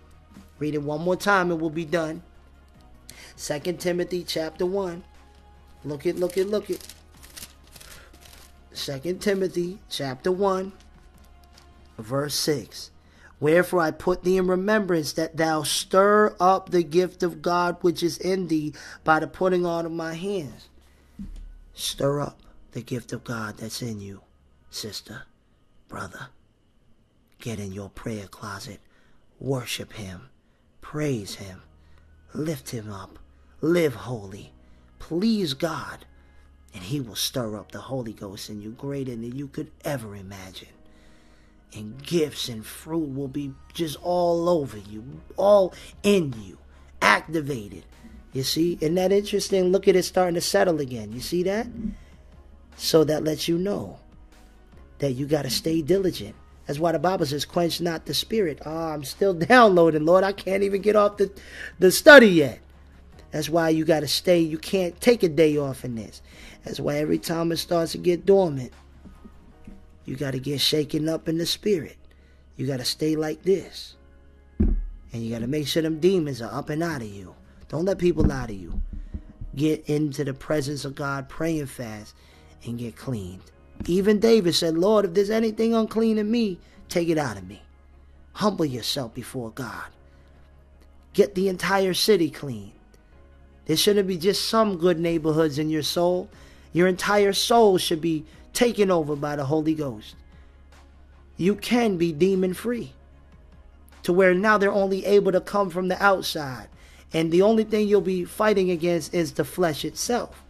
Read it one more time and we'll be done. 2 Timothy chapter 1. Look it. 2 Timothy chapter 1, verse 6. Wherefore I put thee in remembrance that thou stir up the gift of God which is in thee by the putting on of my hands. Stir up the gift of God that's in you, sister, brother. Get in your prayer closet. Worship him. Praise him. Lift him up. Live holy. Please God. And he will stir up the Holy Ghost in you greater than you could ever imagine. And gifts and fruit will be just all over you. All in you. Activated. You see, isn't that interesting? Look at it starting to settle again. You see that? So that lets you know that you got to stay diligent. That's why the Bible says, quench not the spirit. Oh, I'm still downloading, Lord. I can't even get off the study yet. That's why you got to stay. You can't take a day off in this. That's why every time it starts to get dormant, you got to get shaken up in the spirit. You got to stay like this. And you got to make sure them demons are up and out of you. Don't let people lie to you. Get into the presence of God, pray and fast, and get cleaned. Even David said, Lord, if there's anything unclean in me, take it out of me. Humble yourself before God. Get the entire city clean. There shouldn't be just some good neighborhoods in your soul. Your entire soul should be taken over by the Holy Ghost. You can be demon-free. To where now they're only able to come from the outside. And the only thing you'll be fighting against is the flesh itself.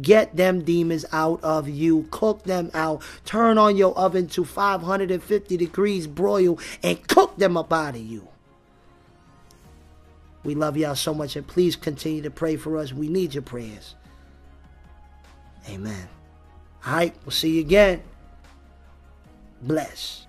Get them demons out of you. Cook them out. Turn on your oven to 550 degrees broil and cook them up out of you. We love y'all so much, and please continue to pray for us. We need your prayers. Amen. All right, we'll see you again. Bless.